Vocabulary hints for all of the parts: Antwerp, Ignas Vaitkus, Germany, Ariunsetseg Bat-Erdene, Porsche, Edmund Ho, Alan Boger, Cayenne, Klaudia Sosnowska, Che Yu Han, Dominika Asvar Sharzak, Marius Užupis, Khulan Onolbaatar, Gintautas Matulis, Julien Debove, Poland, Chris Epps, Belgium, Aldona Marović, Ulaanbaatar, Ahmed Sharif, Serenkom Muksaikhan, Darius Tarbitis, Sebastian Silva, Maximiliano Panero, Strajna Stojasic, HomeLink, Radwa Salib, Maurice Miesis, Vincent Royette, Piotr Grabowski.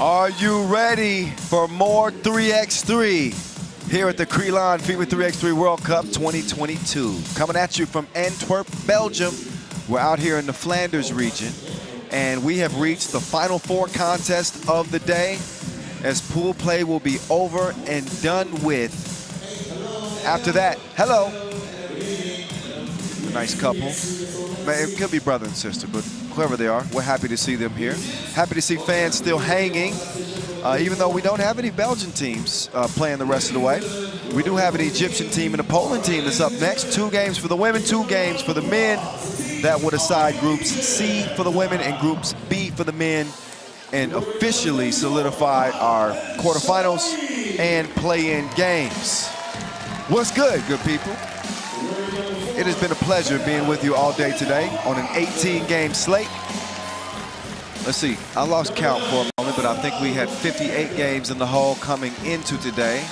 Are you ready for more 3x3 here at the Crelan FIBA 3x3 World Cup 2022? Coming at you from Antwerp, Belgium. We're out here in the Flanders region, and we have reached the final four contest of the day as pool play will be over and done with. After that, hello. A nice couple. It could be brother and sister, but whoever they are, we're happy to see them here. Happy to see fans still hanging, even though we don't have any Belgian teams playing the rest of the way. We do have an Egyptian team and a Poland team that's up next. 2 games for the women, 2 games for the men. That would decide groups C for the women and groups B for the men, and officially solidify our quarterfinals and play-in games. What's good, good people? It has been a pleasure being with you all day today on an 18-game slate. Let's see, I lost count for a moment, but I think we had 58 games in the hall coming into today.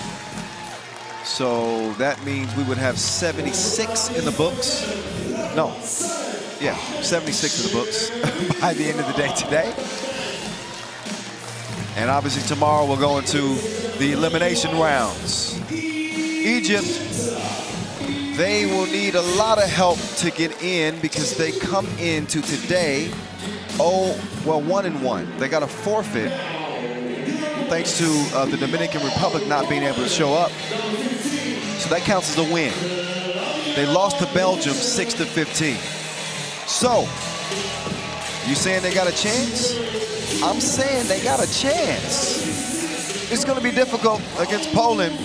So that means we would have 76 in the books. No, yeah, 76 in the books by the end of the day today. And obviously tomorrow we'll go into the elimination rounds. Egypt. They will need a lot of help to get in because they come into today, 1-1. They got a forfeit thanks to the Dominican Republic not being able to show up. So that counts as a win. They lost to Belgium 6-15. So, you saying they got a chance? I'm saying they got a chance. It's gonna be difficult against Poland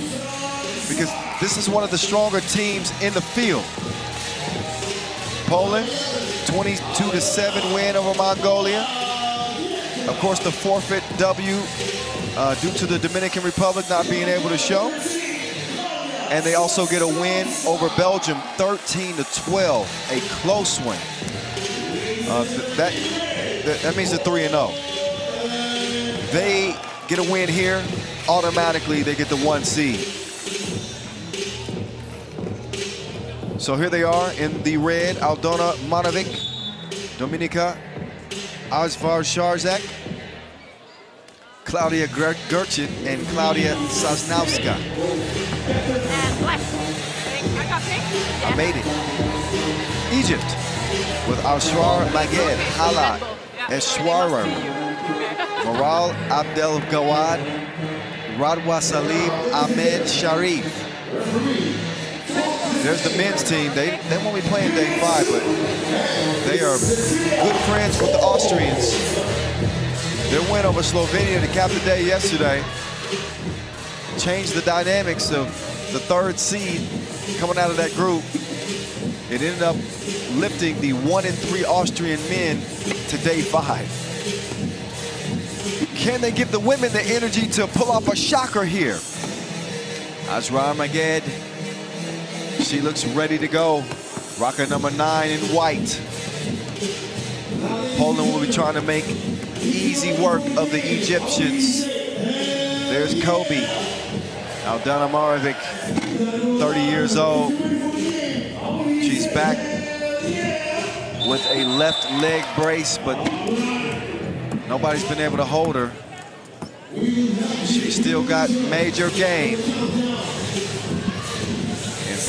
because this is one of the stronger teams in the field. Poland, 22-7 win over Mongolia. Of course, the forfeit W due to the Dominican Republic not being able to show. And they also get a win over Belgium, 13-12, a close one. That means they're 3-0. They get a win here, automatically they get the 1 seed. So here they are in the red, Aldona Marović, Dominika Asvar Sharzak, Klaudia Gerchen, and Klaudia Sosnowska. I made it. Egypt with Aswar Maged, Hala Eshwari, Moral Abdel Gawad, Radwa Salib, Ahmed Sharif. There's the men's team. They won't be playing day 5, but they are good friends with the Austrians. Their win over Slovenia to cap the day yesterday changed the dynamics of the 3rd seed coming out of that group. It ended up lifting the 1 and 3 Austrian men to day 5. Can they give the women the energy to pull off a shocker here? Aswar Maged. She looks ready to go. Rocker number 9 in white. Poland will be trying to make easy work of the Egyptians. There's Kobe. Aldona Marović, 30 years old. She's back with a left leg brace, but nobody's been able to hold her. She's still got major game.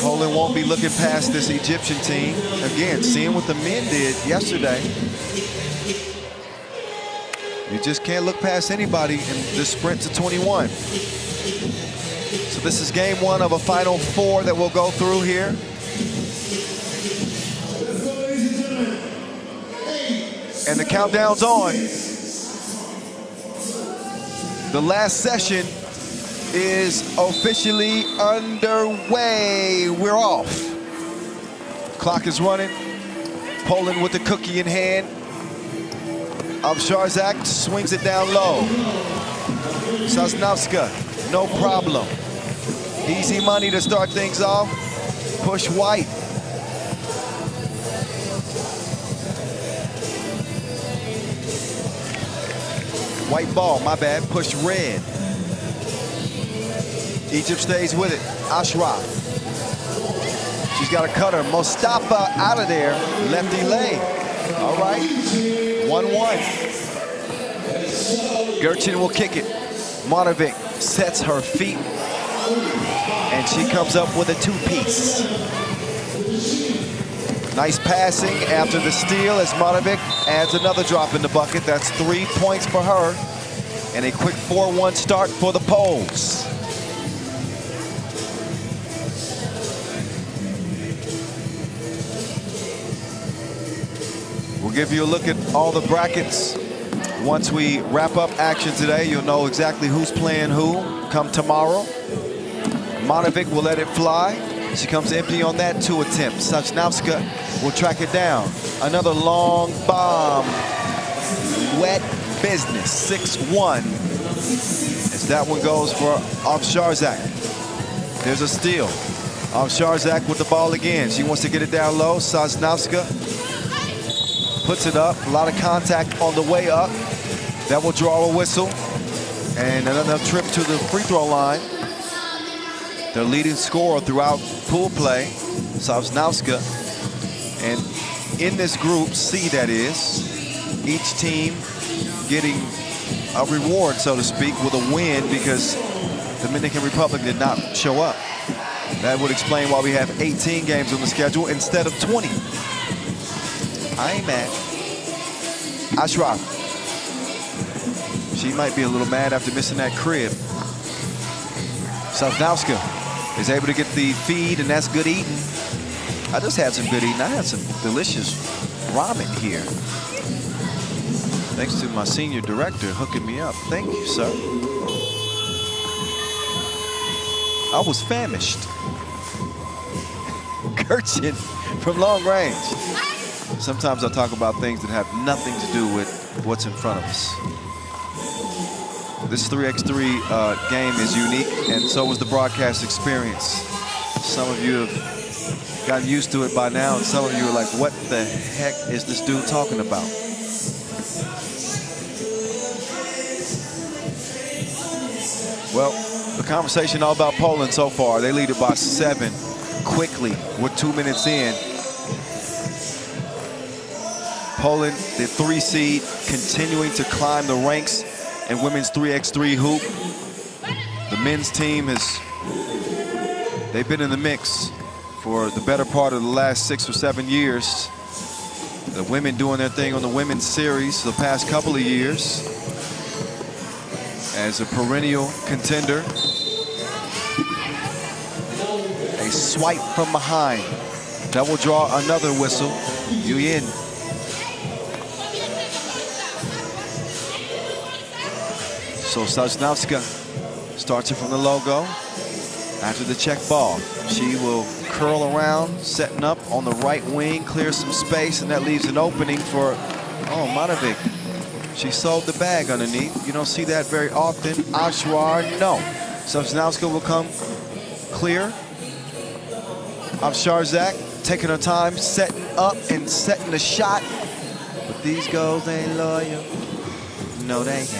Poland won't be looking past this Egyptian team. Again, seeing what the men did yesterday. You just can't look past anybody in this sprint to 21. So this is game 1 of a final 4 that we'll go through here. And the countdown's on. The last session is officially underway. We're off. Clock is running. Poland with the cookie in hand. Sharzak swings it down low. Sosnowska, no problem. Easy money to start things off. Push white. White ball, my bad. Push red. Egypt stays with it. Ashraf. She's got a cutter. Mustafa out of there. Lefty leg. All right. 1-1. Gerchen will kick it. Marović sets her feet, and she comes up with a two-piece. Nice passing after the steal as Marović adds another drop in the bucket. That's 3 points for her, and a quick 4-1 start for the Poles. We'll give you a look at all the brackets once we wrap up action today. You'll know exactly who's playing who come tomorrow. Marović will let it fly. She comes empty on that two attempt. Sosnowska will track it down. Another long bomb. Wet business. 6-1. As that one goes for off Sharzak. There's a steal. Off Sharzak with the ball again. She wants to get it down low. Sosnowska puts it up. A lot of contact on the way up. That will draw a whistle. And another trip to the free throw line. Their leading scorer throughout pool play, Sosnowska. And in this group C, that is, each team getting a reward, so to speak, with a win because the Dominican Republic did not show up. That would explain why we have 18 games on the schedule instead of 20. I'm at Ashraf. She might be a little mad after missing that crib. Sosnowska is able to get the feed, and that's good eating. I just had some good eating. I had some delicious ramen here. Thanks to my senior director hooking me up. Thank you, sir. I was famished. Gerchen from long range. Sometimes I talk about things that have nothing to do with what's in front of us. This 3x3 game is unique, and so is the broadcast experience. Some of you have gotten used to it by now, and some of you are like, what the heck is this dude talking about? Well, the conversation all about Poland so far. They lead it by 7 quickly. We're 2 minutes in. Poland, the 3 seed, continuing to climb the ranks and women's 3x3 hoop. The men's team has, they've been in the mix for the better part of the last 6 or 7 years. The women doing their thing on the women's series the past couple of years as a perennial contender. A swipe from behind. That will draw another whistle. Julien So Sosnowska starts it from the logo. After the check ball, she will curl around, setting up on the right wing, clears some space, and that leaves an opening for, oh, Marović. She sold the bag underneath. You don't see that very often. Ashwar, no. Sosnowska will come clear. Sharzak taking her time, setting up and setting the shot. But these goals ain't loyal. No, they ain't.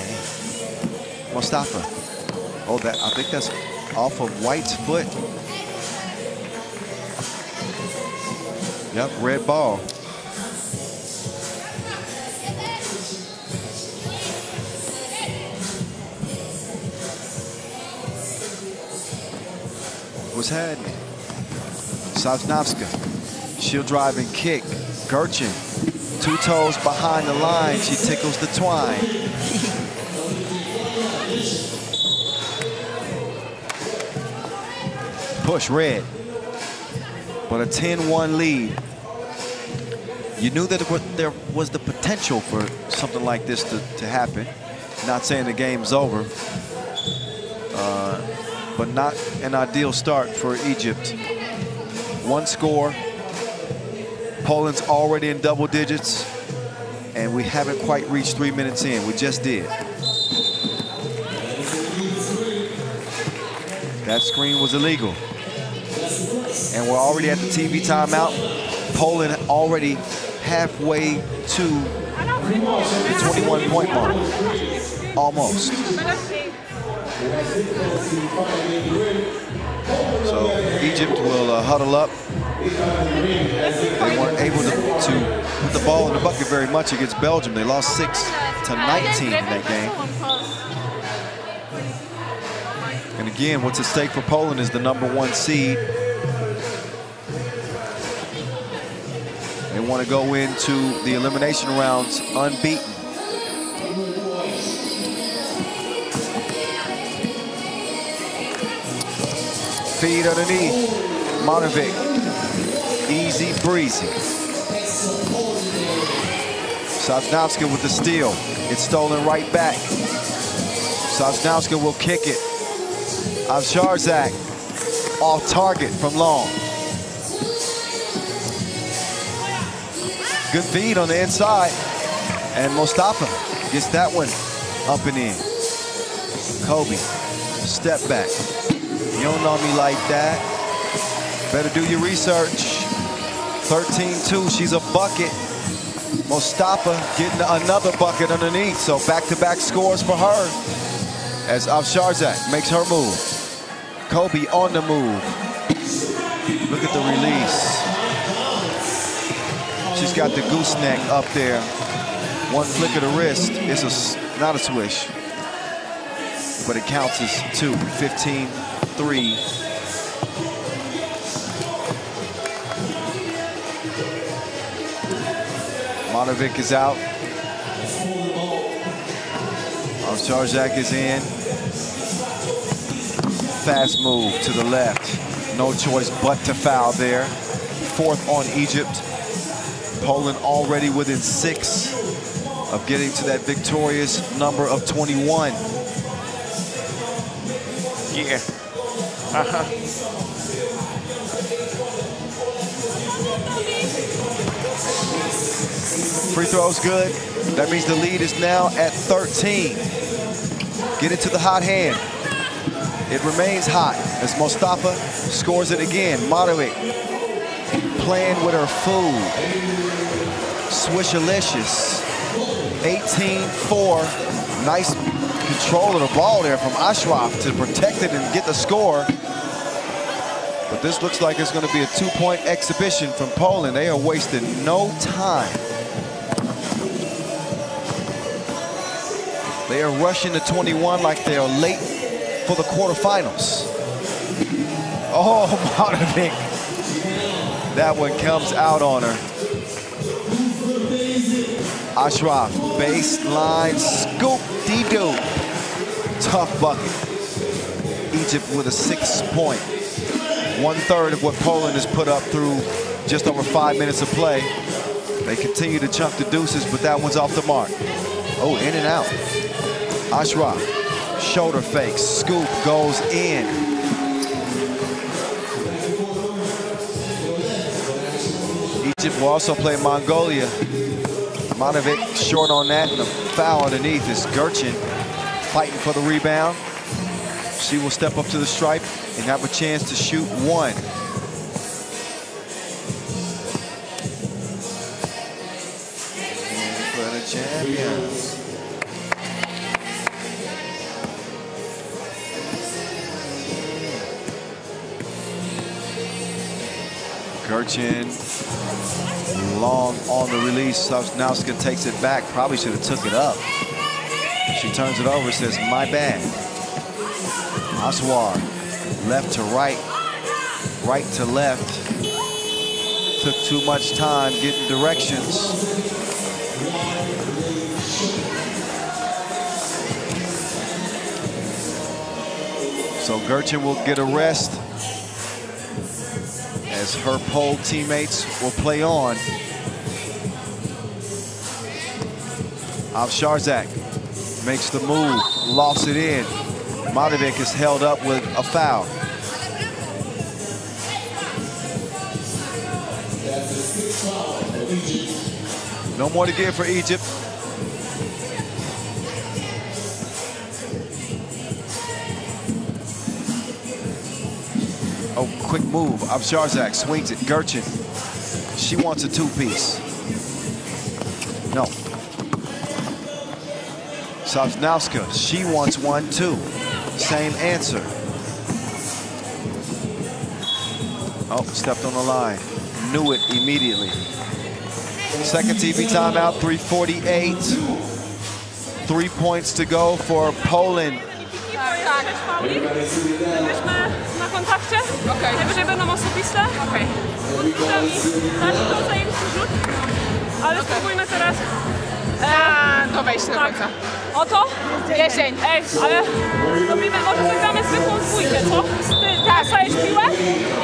Mustafa. Oh, that, I think that's off of White's foot. Yep, red ball. What's happening? Sosnowska. She'll drive and kick. Gerchen. 2 toes behind the line. She tickles the twine. Push red, but a 10-1 lead. You knew that there was the potential for something like this to happen. Not saying the game's over, but not an ideal start for Egypt. 1 score, Poland's already in double digits, and we haven't quite reached 3 minutes in. We just did. That screen was illegal. And we're already at the TV timeout. Poland already halfway to the 21-point mark. Almost. So Egypt will huddle up. They weren't able to put the ball in the bucket very much against Belgium. They lost 6-19 in that game. And again, what's at stake for Poland is the #1 seed. They want to go into the elimination rounds unbeaten. Feed underneath, Marović, easy breezy. Sosnowska with the steal, it's stolen right back. Sosnowska will kick it. Sharzak off target from long. Good feed on the inside, and Mostafa gets that one up and in. Kobe, step back. You don't know me like that. Better do your research. 13-2, she's a bucket. Mostafa getting another bucket underneath, so back-to-back scores for her as Sharzak makes her move. Kobe on the move. Look at the release. She's got the gooseneck up there. One flick of the wrist. It's a, not a swish, but it counts as two. 15-3. Marović is out. Sharzak is in. Fast move to the left. No choice but to foul there. Fourth on Egypt. Poland already within 6 of getting to that victorious number of 21. Yeah. Free throw's good. That means the lead is now at 13. Get it to the hot hand. It remains hot as Mostafa scores it again. Marović playing with her food. Swishalicious. 18-4. Nice control of the ball there from Ashraf to protect it and get the score. But this looks like it's going to be a two-point exhibition from Poland. They are wasting no time. They are rushing to 21 like they are late for the quarterfinals. Oh, Marović. That one comes out on her. Ashraf, baseline scoop, dee-doo. Tough bucket. Egypt with a 6-point. 1/3 of what Poland has put up through just over 5 minutes of play. They continue to chunk the deuces, but that one's off the mark. Oh, in and out. Ashraf, shoulder fake, scoop goes in. We'll also play Mongolia. Marović short on that, and the foul underneath is Gerchen fighting for the rebound. She will step up to the stripe and have a chance to shoot one. For the champions. Gerchen. Long on the release, Sosnowska takes it back. Probably should have took it up. She turns it over, says, my bad. Aswar, left to right, right to left. Took too much time getting directions. So Gerchen will get a rest as her pole teammates will play on. Sharzak makes the move, lofts it in. Marović is held up with a foul. No more to give for Egypt. Oh, quick move. Sharzak swings it. Gerchen, she wants a two-piece. No. Sosnowska, she wants one, too. Same answer. Oh, stepped on the line. Knew it immediately. Second TV timeout, 3:48. 3 points to go for Poland. Na kontakcie? Okej. Najwyżej będą osobiste? Okej. Pod rzutami, na za im rzut. Ale spróbujmy teraz... do wejścia do końca. Oto? 10. Ej, ale robimy, może zagramy zwykłą dwójkę, co? Ty dostajesz piłę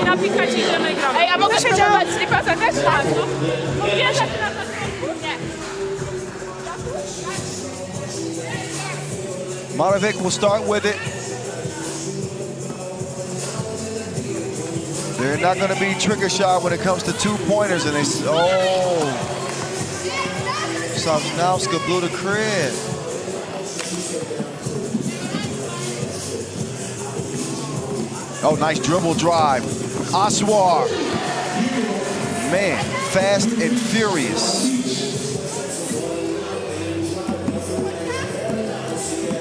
i na pikecie idziemy i gramy. Ej, a mogę się działać z lipaza też? Tak. No wiesz, jak na to skąd? Nie. Marović will start with it. They're not going to be trigger shot when it comes to two-pointers, and they Sosnowska blew the crib. Oh, nice dribble drive. Aswar, man, fast and furious.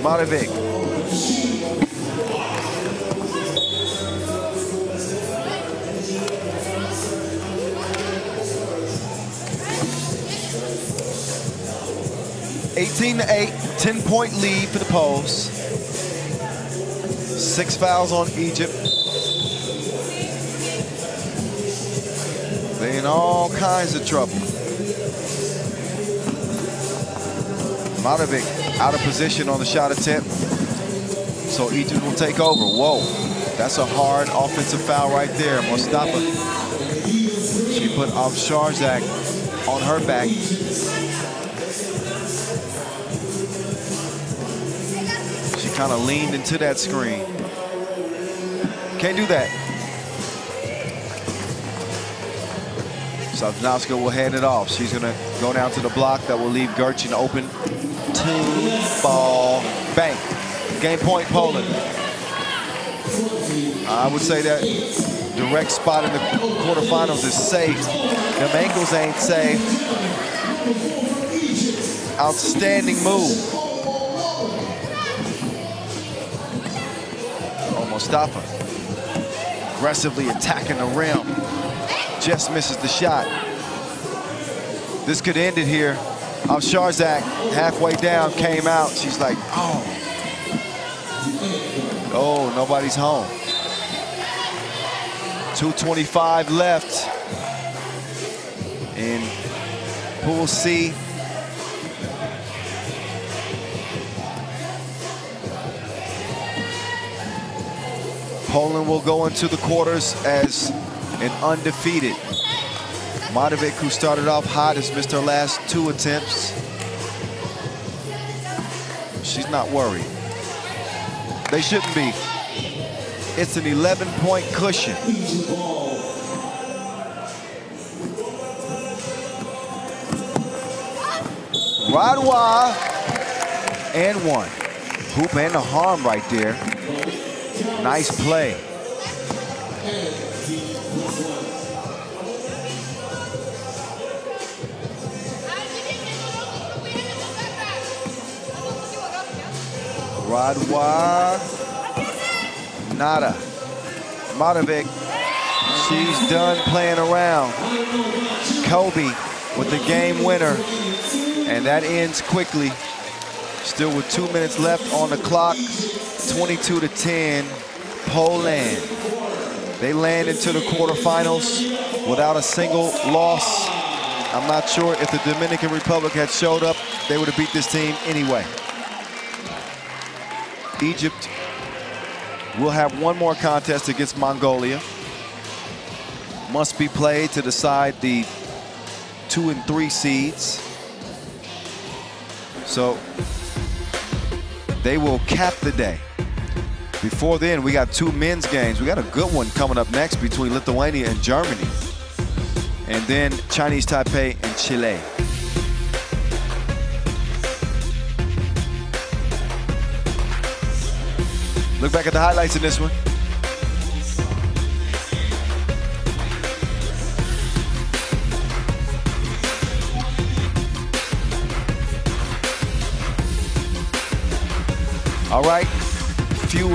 Marović. Eight, 10-point lead for the Poles. 6 fouls on Egypt. They're in all kinds of trouble. Marović out of position on the shot attempt. So Egypt will take over. Whoa, that's a hard offensive foul right there. Mustafa. She put Asvar Sharzak on her back. Kind of leaned into that screen. Can't do that. Sosnowska will hand it off. She's going to go down to the block. That will leave Gerchen open. 2-ball bank. Game point, Poland. I would say that direct spot in the quarterfinals is safe. Them ankles ain't safe. Outstanding move. Mustafa aggressively attacking the rim. Just misses the shot. This could end it here. Sharzak halfway down, came out. She's like, oh. Oh, nobody's home. 2:25 left in Pool C. Poland will go into the quarters as an undefeated. Marović, who started off hot, has missed her last 2 attempts. She's not worried. They shouldn't be. It's an 11-point cushion. Radwa and one. Hoop and a harm right there. Nice play. Radwa, nada. Marović, she's done playing around. Kobe with the game winner, and that ends quickly. Still with 2 minutes left on the clock. 22-10, Poland. They land into the quarterfinals without a single loss. I'm not sure if the Dominican Republic had showed up, they would have beat this team anyway. Egypt will have one more contest against Mongolia. Must be played to decide the 2 and 3 seeds. So they will cap the day. Before then, we got 2 men's games. We got a good one coming up next between Lithuania and Germany. And then Chinese Taipei and Chile. Look back at the highlights in this one. All right. Few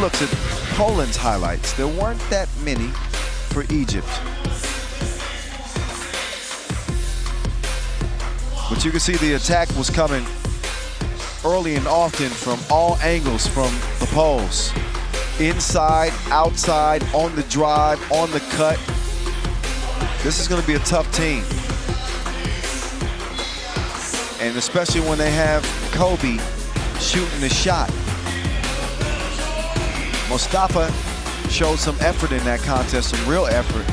looks at Poland's highlights. There weren't that many for Egypt. But you can see the attack was coming early and often from all angles from the Poles. Inside, outside, on the drive, on the cut. This is going to be a tough team. And especially when they have Kobe shooting the shot. Mustafa showed some effort in that contest, some real effort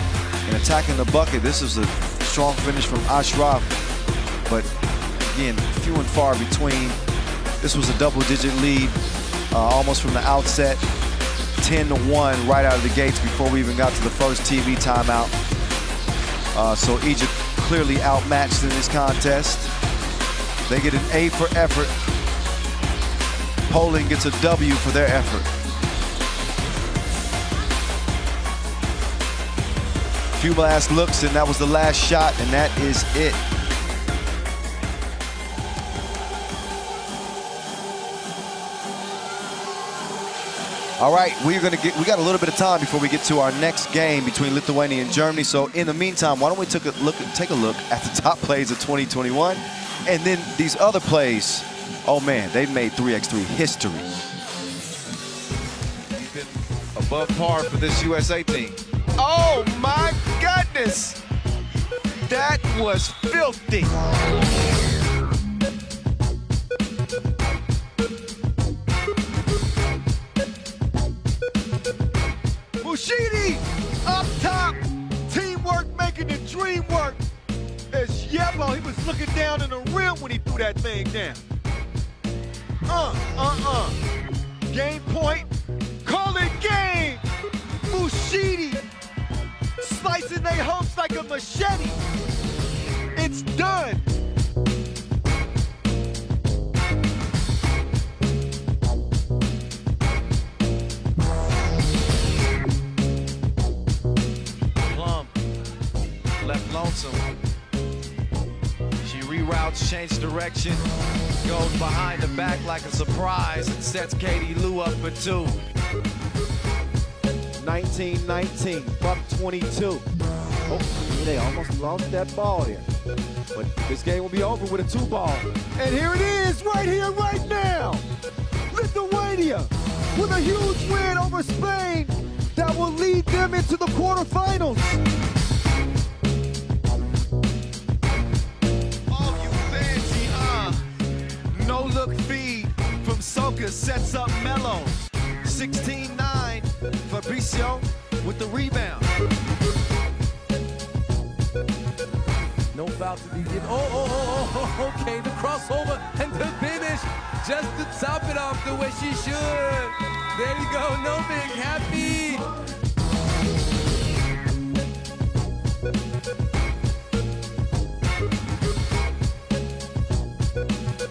in attacking the bucket. This is a strong finish from Ashraf, but again, few and far between. This was a double-digit lead almost from the outset, 10-1 right out of the gates before we even got to the first TV timeout. So Egypt clearly outmatched in this contest. They get an A for effort. Poland gets a W for their effort. A few last looks, and that was the last shot, and that is it. All right, we got a little bit of time before we get to our next game between Lithuania and Germany. So in the meantime, why don't we take a look at the top plays of 2021, and then these other plays. Oh man, they've made 3x3 history. He's been above par for this USA team. Oh my goodness, that was filthy. Up top, teamwork making the dream work. As Yellow, he was looking down in the rim when he threw that thing down. Game point, call it game. Mushidi slicing their hopes like a machete. It's done. She reroutes, changes direction, goes behind the back like a surprise, and sets Katie Lou up for two. 19-19, buck 22. Oh, they almost lost that ball here. But this game will be over with a two ball. And here it is, right here, right now. Lithuania with a huge win over Spain that will lead them into the quarterfinals. Soka sets up Melo, 16-9, Fabricio with the rebound. No foul to be given. Okay, the crossover and the finish, just to top it off the way she should. There you go, no big happy.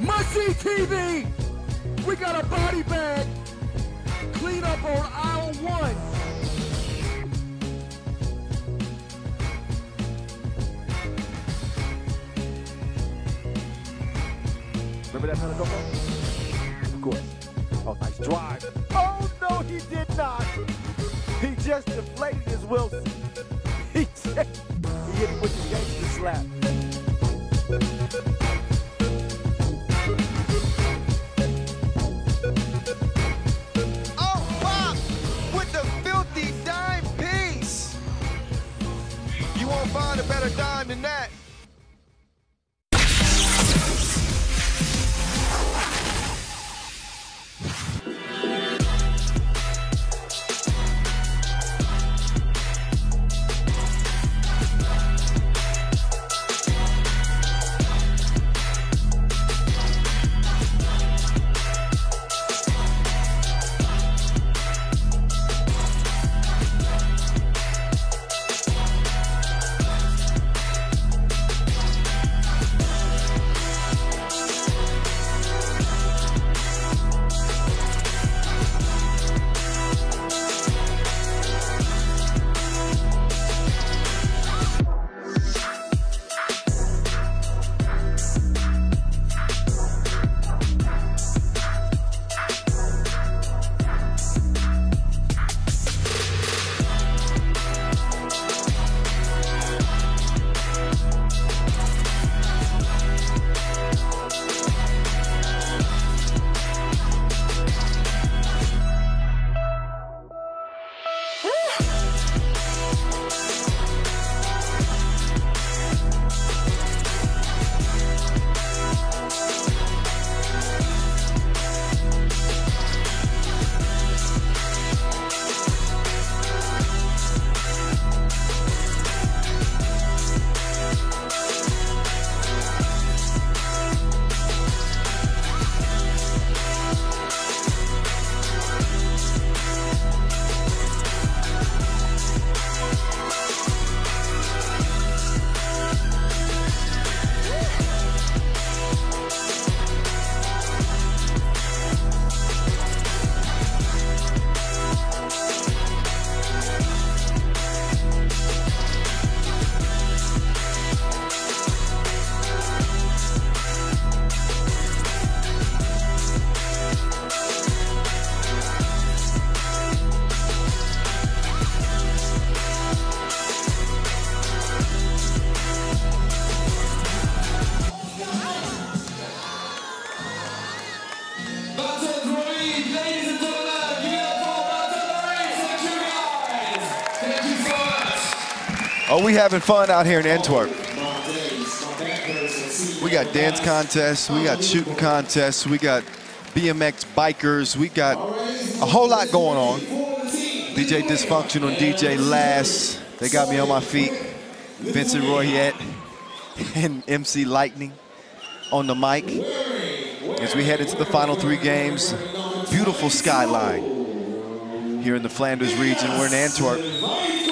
Mercy TV! We got a body bag. Clean up on aisle one. Remember that kind of double? Of course. Oh, nice drive. Oh, no, he did not. He just deflated his Wilson. He hit him with the gangster slap. Find a better dime than that. Oh, we having fun out here in Antwerp. We got dance contests, we got shooting contests, we got BMX bikers, we got a whole lot going on. DJ Dysfunctional, DJ Lass, they got me on my feet. Vincent Royette and MC Lightning on the mic. As we head into the final three games, beautiful skyline here in the Flanders region. We're in Antwerp.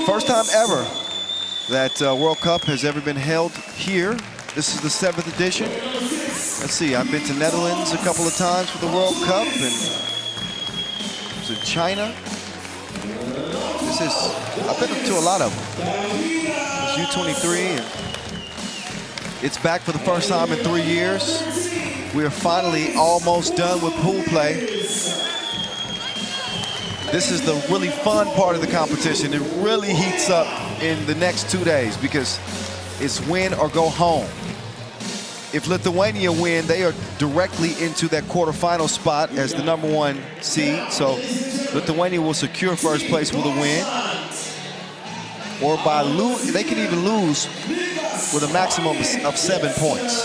First time ever that World Cup has ever been held here. This is the 7th edition. Let's see, I've been to Netherlands a couple of times for the World Cup, and I was in China. This is, I've been to a lot of them. It's U23, and it's back for the first time in 3 years. We are finally almost done with pool play. This is the really fun part of the competition. It really heats up in the next 2 days because it's win or go home. If Lithuania win, they are directly into that quarterfinal spot as the #1 seed. So Lithuania will secure first place with a win. Or by lose, they can even lose with a maximum of 7 points.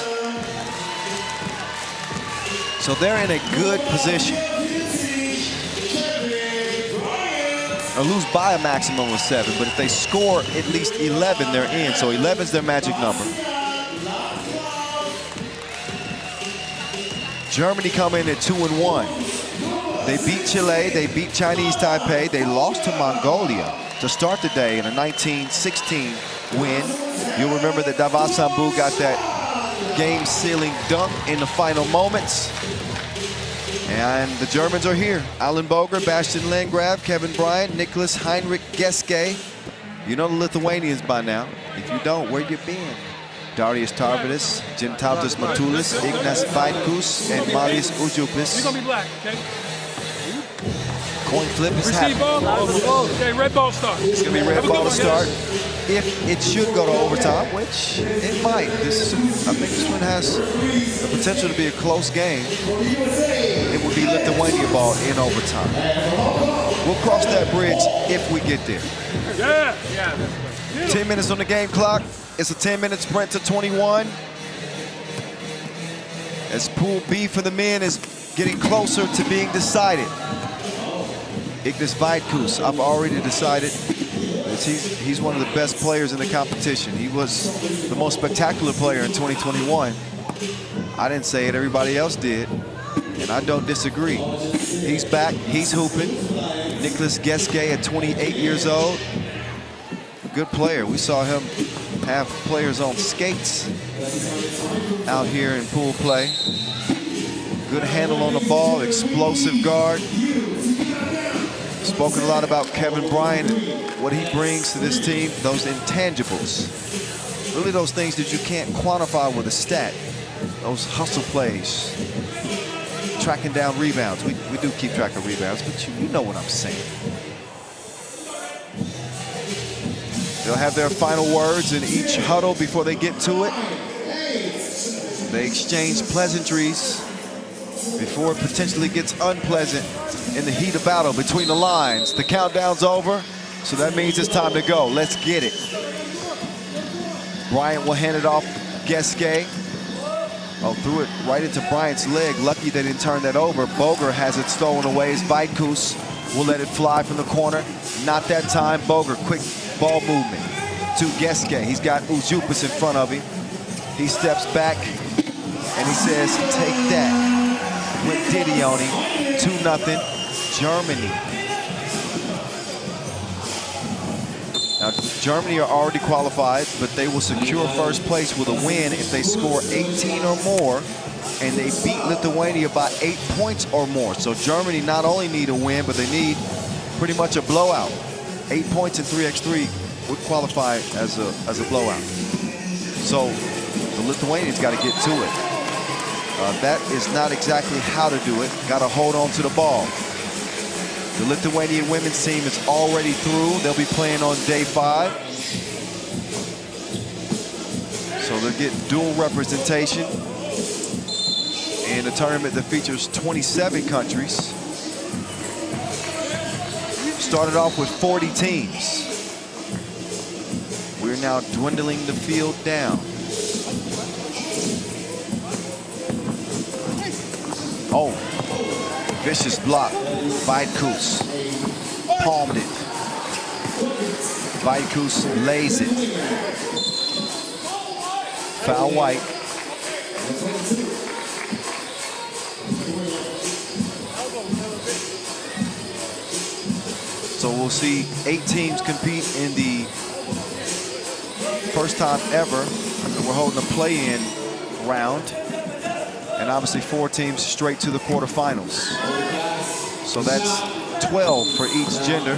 So they're in a good position. Or lose by a maximum of 7, but if they score at least 11, they're in. So 11 is their magic number. Germany come in at 2-1. They beat Chile, they beat Chinese Taipei, they lost to Mongolia to start the day in a 19-16 win. You'll remember that Davao Sambu got that game-sealing dunk in the final moments. And the Germans are here. Alan Boger, Bastian Landgraf, Kevin Bryant, Nicolas Heinrich Geske. You know the Lithuanians by now. If you don't, where you been? Darius Tarbitis, Gintautas Matulis, Ignas Vaitkus, and Marius Užupis. You're gonna be black, okay? Coin flip is happening. Okay, red ball start. It's gonna be red ball to start. If it should go to overtime, which it might. I think this one has the potential to be a close game. It would be Lithuania ball in overtime. We'll cross that bridge if we get there. Yeah, yeah. 10 minutes on the game clock. It's a 10-minute sprint to 21. As Pool B for the men is getting closer to being decided. Ignas Vaitkus, I've already decided. He's one of the best players in the competition. He was the most spectacular player in 2021. I didn't say it, everybody else did. And I don't disagree. He's back, he's hooping. Nicolas Geske at 28 years old. Good player. We saw him have players on skates out here in pool play. Good handle on the ball, explosive guard. Spoken a lot about Kevin Bryant, what he brings to this team, those intangibles. Really those things that you can't quantify with a stat. Those hustle plays, tracking down rebounds. We do keep track of rebounds, but you know what I'm saying. They'll have their final words in each huddle before they get to it. They exchange pleasantries before it potentially gets unpleasant in the heat of battle between the lines. The countdown's over, so that means it's time to go. Let's get it. Bryant will hand it off to Geske. Oh, threw it right into Bryant's leg. Lucky they didn't turn that over. Boger has it stolen away as Vaitkus will let it fly from the corner. Not that time. Boger, quick ball movement to Geske. He's got Užupis in front of him. He steps back and he says, take that. With Diddy on him. 2-0 Germany. Now, Germany are already qualified, but they will secure first place with a win if they score 18 or more, and they beat Lithuania by 8 points or more. So Germany not only need a win, but they need pretty much a blowout. 8 points in 3x3 would qualify as a blowout. So the Lithuanians got to get to it. That is not exactly how to do it. Got to hold on to the ball. The Lithuanian women's team is already through. They'll be playing on day 5. So they'll get dual representation in a tournament that features 27 countries. Started off with 40 teams. We're They're now dwindling the field down. Oh, vicious block. Vaitkus palmed it. Vaitkus lays it. Foul White. So we'll see 8 teams compete in the first time ever. We're holding a play-in round. And obviously 4 teams straight to the quarterfinals. So that's 12 for each gender.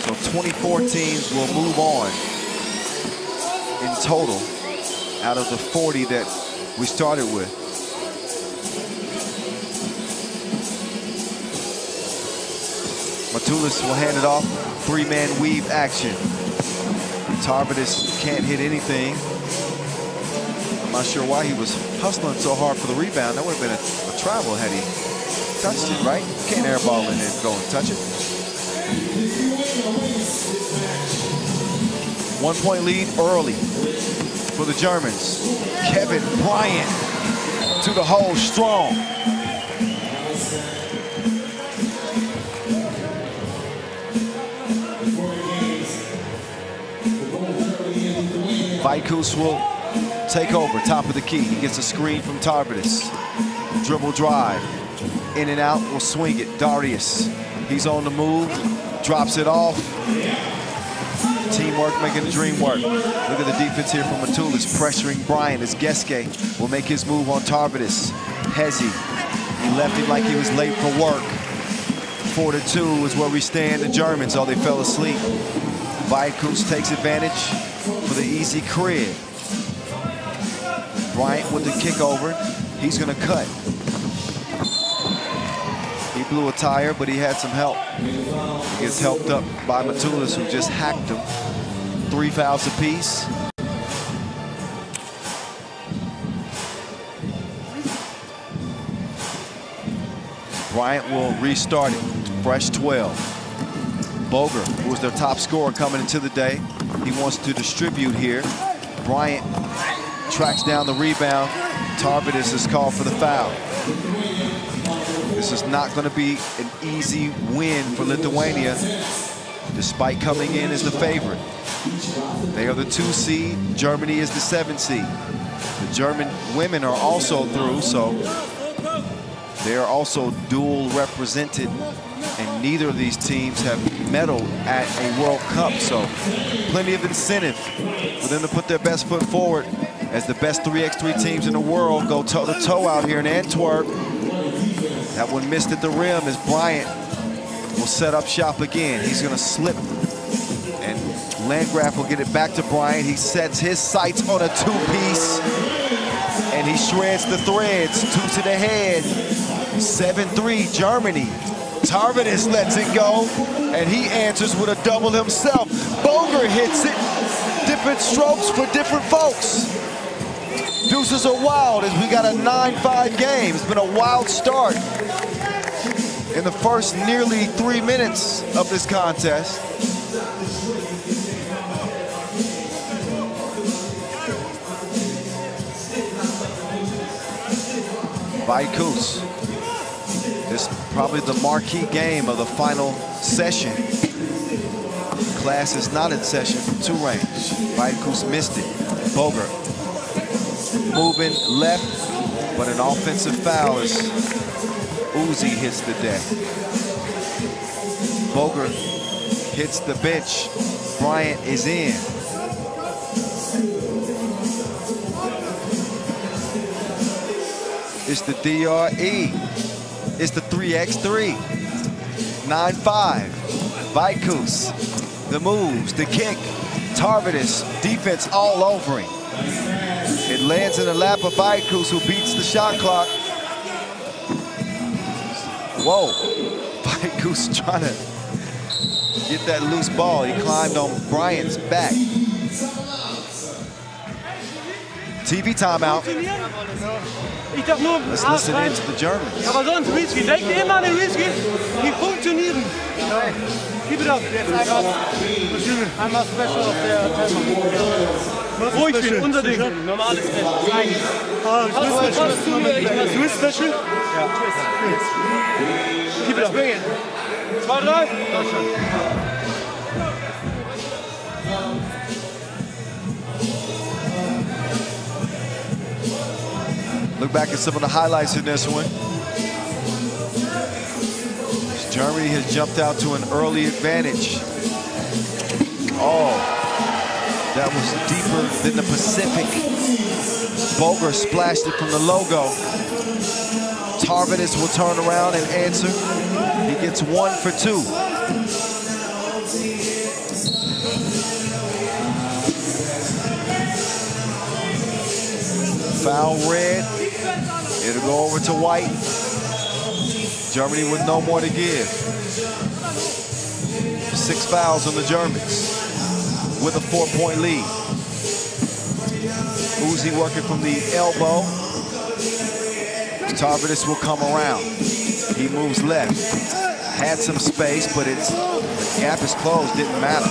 So 24 teams will move on in total out of the 40 that we started with. Matulis will hand it off. 3-man weave action. Tarbitis can't hit anything. I'm not sure why he was hustling so hard for the rebound. That would have been a travel had he touched it, right? Can't airball in and go and touch it. 1-point lead early for the Germans. Kevin Bryant to the hole strong. Vaitkus will take over, top of the key. He gets a screen from Tarbitis. Dribble drive. In and out, will swing it. Darius, he's on the move. Drops it off. Teamwork making the dream work. Look at the defense here from Matulis, pressuring Bryant as Geske will make his move on Tarbitis. Hezi, he left him like he was late for work. 4-2 is where we stand. The Germans, oh, they fell asleep. Vaitkus takes advantage for the easy crib. Bryant with the kick over. He's gonna cut. He blew a tire, but he had some help. He gets helped up by Matulis, who just hacked him. 3 fouls apiece. Bryant will restart it. Fresh 12. Boger, who was their top scorer coming into the day. He wants to distribute here. Bryant tracks down the rebound. Tarbitis is called for the foul. This is not going to be an easy win for Lithuania, despite coming in as the favorite. They are the 2 seed. Germany is the 7 seed. The German women are also through, so they are also dual represented, and neither of these teams have medaled at a World Cup, so plenty of incentive for them to put their best foot forward as the best 3x3 teams in the world go toe-to-toe out here in Antwerp. That one missed at the rim as Bryant will set up shop again. He's gonna slip, and Landgraf will get it back to Bryant. He sets his sights on a two-piece, and he shreds the threads. 2 to the head, 7-3, Germany. Tarbitis lets it go, and he answers with a double himself. Boger hits it. Different strokes for different folks. Deuces are wild as we got a 9-5 game. It's been a wild start in the first nearly 3 minutes of this contest. Vaitkus. This is probably the marquee game of the final session. Class is not in session from 2 range. Vaitkus missed it. Boger moving left, but an offensive foul as Uzi hits the deck. Boger hits the bench. Bryant is in. It's the DRE. It's the 3x3. 9-5. Vaitkus. The moves, the kick. Tarbitis, defense all over him. It lands in the lap of Vaitkus, who beats the shot clock. Whoa. Vaitkus trying to get that loose ball. He climbed on Bryant's back. TV timeout. Let's listen in to the Germans. Keep it up. Yes, I must special of their time. Ruhig bin, unser Ding. Normales Match. Nein. Du bist special? Ja. Tschüss. Keep it up. 2, 3. Deutschland. Look back at some of the highlights in this one. Germany has jumped out to an early advantage. Oh, that was deeper than the Pacific. Boger splashed it from the logo. Tarbitis will turn around and answer. He gets 1 for 2. Foul red. It'll go over to White. Germany with no more to give. 6 fouls on the Germans with a 4-point lead. Uzi working from the elbow. Tarbitis will come around. He moves left. Had some space, but the gap is closed. Didn't matter.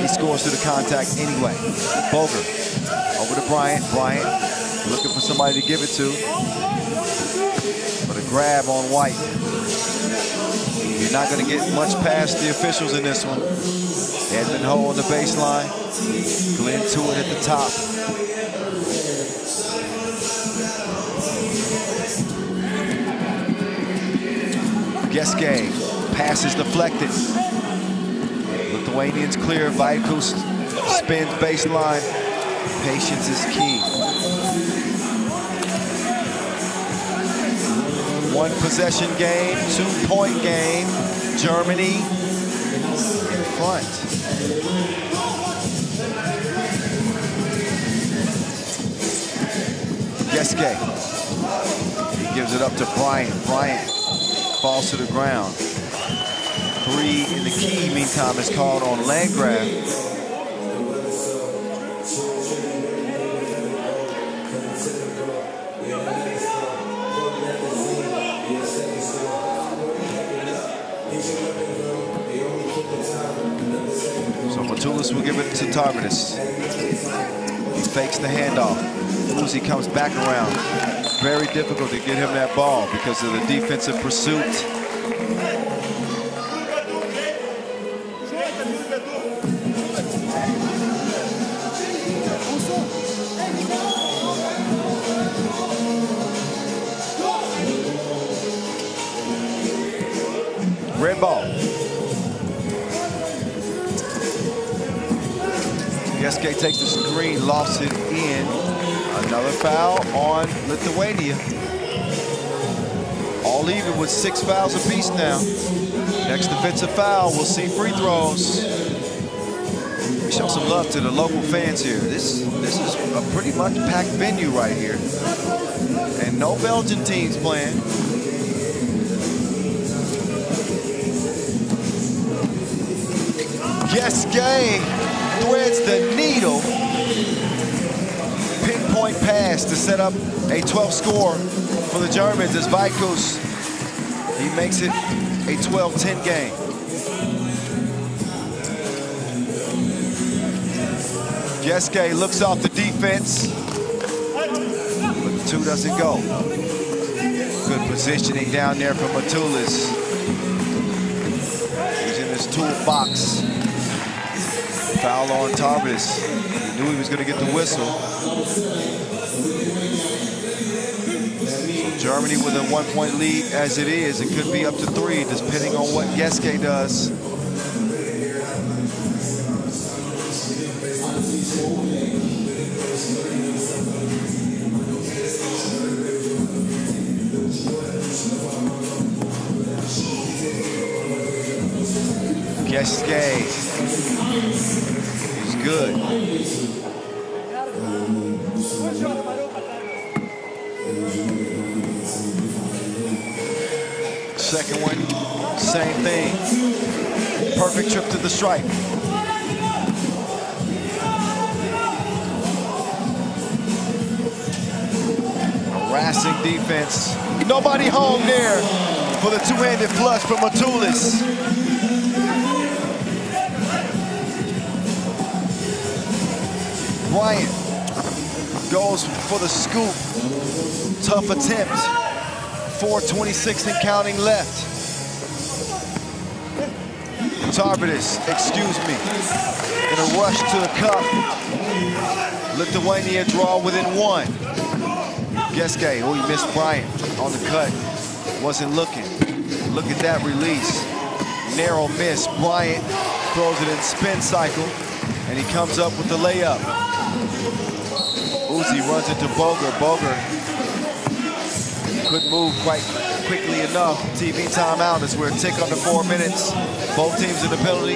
He scores through the contact anyway. Boger over to Bryant. Bryant looking for somebody to give it to. But a grab on White. You're not going to get much past the officials in this one. Edmund Ho on the baseline. Glenn Tewitt at the top. Geske, pass is deflected. Lithuanians clear. Vaitkus spins baseline. Patience is key. 1 possession game, 2-point game. Germany in front. Geske. He gives it up to Bryant. Bryant falls to the ground. 3 in the key, meantime, is called on Landgraf. Matulis will give it to Tarbitis. He fakes the handoff. Uzi comes back around. Very difficult to get him that ball because of the defensive pursuit. Red ball. Geske takes the screen, lofts it in. Another foul on Lithuania. All even with 6 fouls apiece now. Next defensive foul, we'll see free throws. We show some love to the local fans here. This is a pretty much packed venue right here. And no Belgian teams playing. Geske threads the needle. Pinpoint pass to set up a 12th score for the Germans as Vaitkus, he makes it a 12-10 game. Geske looks off the defense, but the 2 doesn't go. Good positioning down there from Matulis. He's in his toolbox. Foul on Tarbitis. He knew he was going to get the whistle. So Germany with a 1-point lead as it is. It could be up to 3, depending on what Geske does. Geske. He's good. Second one, same thing. Perfect trip to the stripe. Harassing defense. Nobody home there for the two-handed flush from Matulis. calls for the scoop. Tough attempt. 4:26 and counting left. Tarbitis, excuse me, in a rush to the cup. Lithuania draw within one. Geske, oh, he missed Bryant on the cut. Wasn't looking. Look at that release. Narrow miss. Bryant throws it in spin cycle, and he comes up with the layup. Uzi runs it to Boger. Boger couldn't move quite quickly enough. TV timeout as we're a tick under 4 minutes. Both teams in the penalty,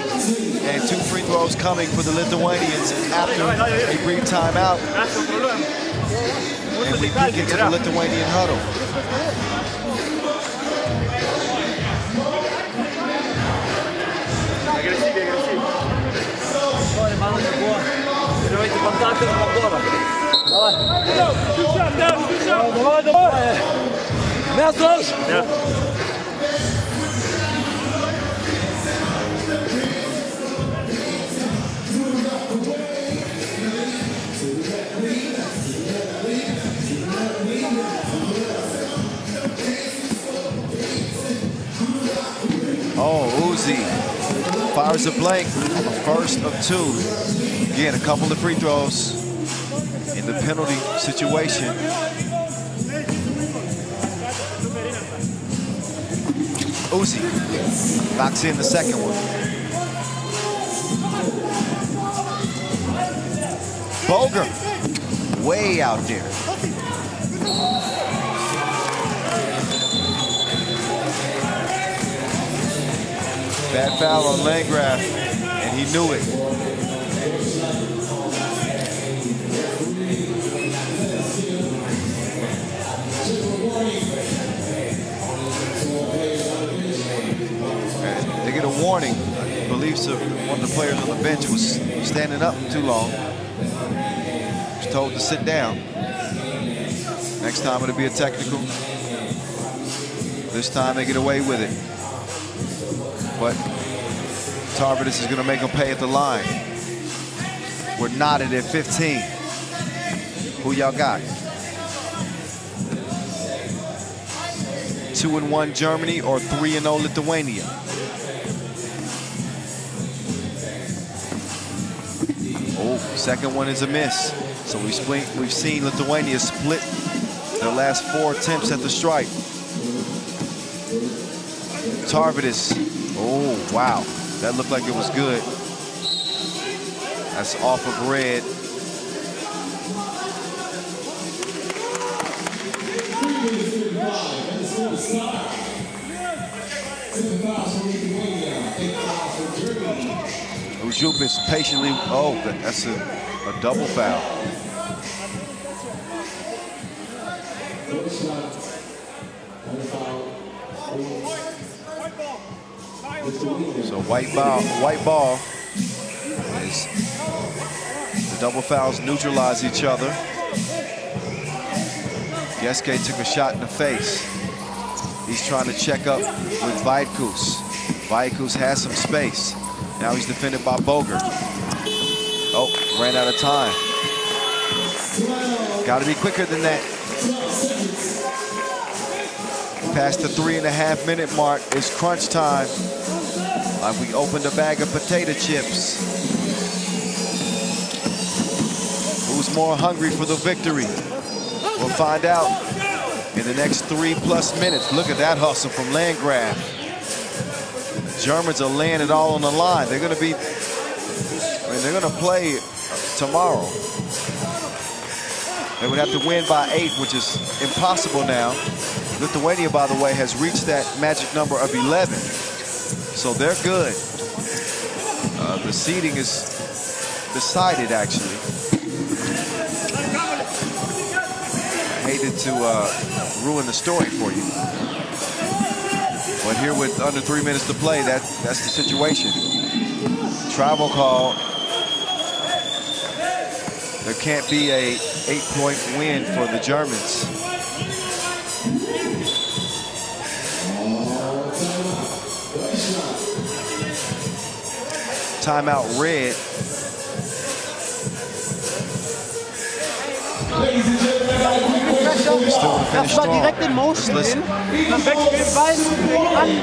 and two free throws coming for the Lithuanians after a brief timeout. And we peek into the Lithuanian huddle. Oh, Uzi. Fires a blank, first of two. Again, a couple of free throws in the penalty situation. Uzi knocks in the second one. Boger, way out there. Bad foul on Landgraf, and he knew it. And they get a warning. I believe so. One of the players on the bench was standing up too long. Was told to sit down. Next time it'll be a technical. This time they get away with it. But Tarbitis is going to make him pay at the line. We're knotted at 15. Who y'all got? 2-1 Germany or 3-0 Lithuania. Oh, second one is a miss. So we've seen Lithuania split their last four attempts at the strike. Tarbitis. Oh, wow. That looked like it was good. That's off of red. Užupis patiently. Oh, that's a double foul. So white ball is the double fouls neutralize each other. Geske took a shot in the face. He's trying to check up with Vaitkus. Vaitkus has some space. Now he's defended by Boger. Oh, ran out of time. Got to be quicker than that. Past the 3.5 minute mark, it's crunch time. Like we opened a bag of potato chips. Who's more hungry for the victory? We'll find out in the next 3+ minutes. Look at that hustle from Landgraf. Germans are laying it all on the line. They're going to be, I mean, they're going to play tomorrow. They would have to win by 8, which is impossible now. Lithuania, by the way, has reached that magic number of 11. So they're good. The seeding is decided, actually. I hated to ruin the story for you. But here with under 3 minutes to play, that's the situation. Travel call. There can't be a 8-point win for the Germans. Timeout red. Das war direkt in Motion hin. Dann wechselt den Ball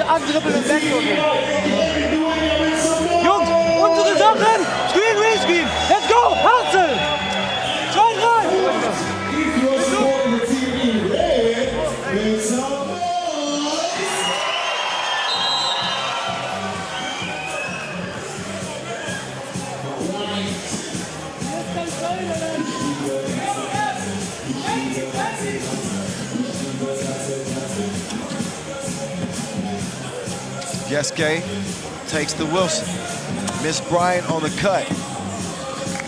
an Dribbeln und Backdoor hin. Jungs, unsere Sachen! Screen, Rescreen! Let's go! Hansel! 2-3! Geske takes the Wilson. Miss Bryant on the cut.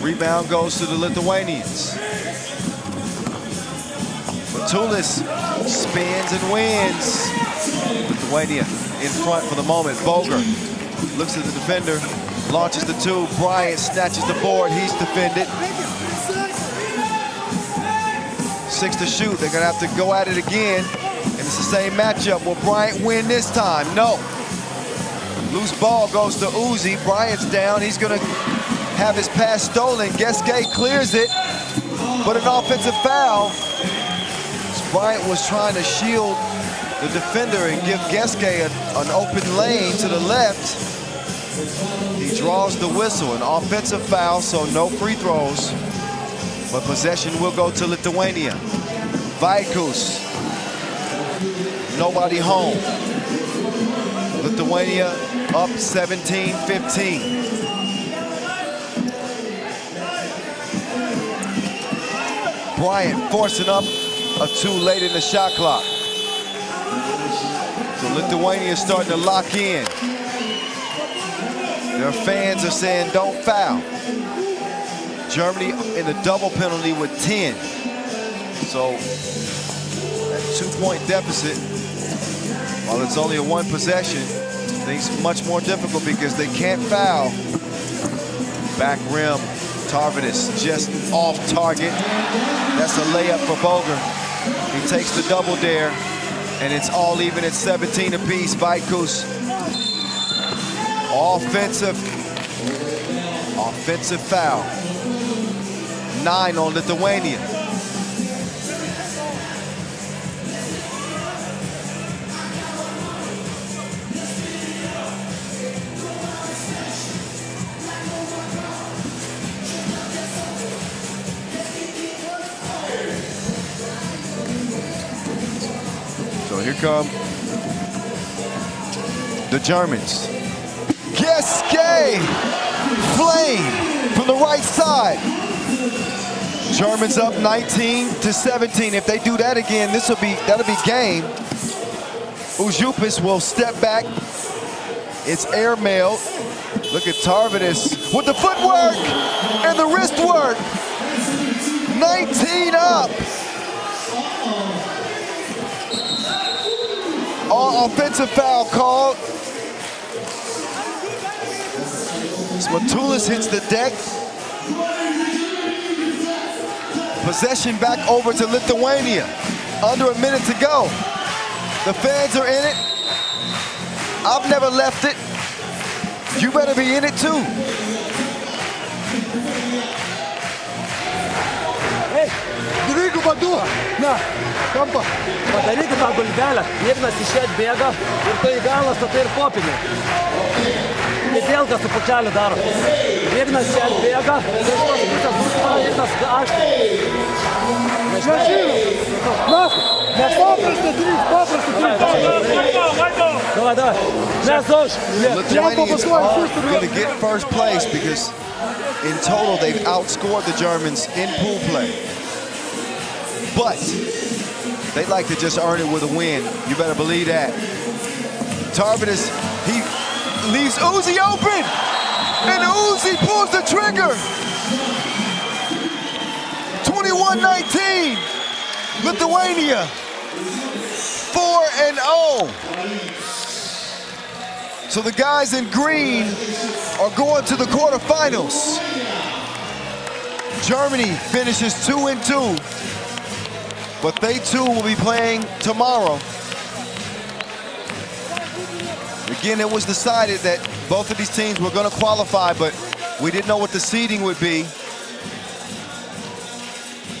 Rebound goes to the Lithuanians. Matulis spins and wins. Lithuania in front for the moment. Boger looks at the defender, launches the two. Bryant snatches the board. He's defended. 6 to shoot. They're going to have to go at it again. And it's the same matchup. Will Bryant win this time? No. Loose ball goes to Uzi. Bryant's down. He's going to have his pass stolen. Geske clears it, but an offensive foul. Bryant was trying to shield the defender and give Geske an open lane to the left. He draws the whistle. An offensive foul, so no free throws. But possession will go to Lithuania. Vaitkus. Nobody home. Lithuania up 17-15. Bryant forcing up a two late in the shot clock. So Lithuania starting to lock in. Their fans are saying don't foul. Germany in the double penalty with 10. So that 2-point deficit, while it's only a one possession, things much more difficult because they can't foul. Back rim, Tarbitis just off target. That's a layup for Boger. He takes the double there, and it's all even at 17 apiece. Vaitkus, offensive foul. 9 on Lithuania. So here come the Germans. Geske! Flame from the right side. Germans up 19-17. If they do that again, that'll be game. Užupis will step back. It's air mailed. Look at Tarbitis with the footwork and the wrist work. 19 up. All offensive foul called. Matulis hits the deck. Possession back over to Lithuania. Under a minute to go. The fans are in it. I've never left it. You better be in it too. Hey, Grigo Badua. Na, kampa. Padaryti tą gulbelę. Ignas išėt bėga ir tai galas, tai ir kopinė. Nedėlga su pučeliu daro. Ignas čia atbėga, kažkas būtas būtas, Ignas aštį. Nežinau. Nas, mes paprastai going to get first place because in total they've outscored the Germans in pool play. But they like to just earn it with a win. You better believe that. Tarbitis, he leaves Uzi open, and Uzi pulls the trigger. 21-19, Lithuania, 4-0. So the guys in green are going to the quarterfinals. Germany finishes 2-2, but they too will be playing tomorrow. Again, it was decided that both of these teams were going to qualify, but we didn't know what the seeding would be.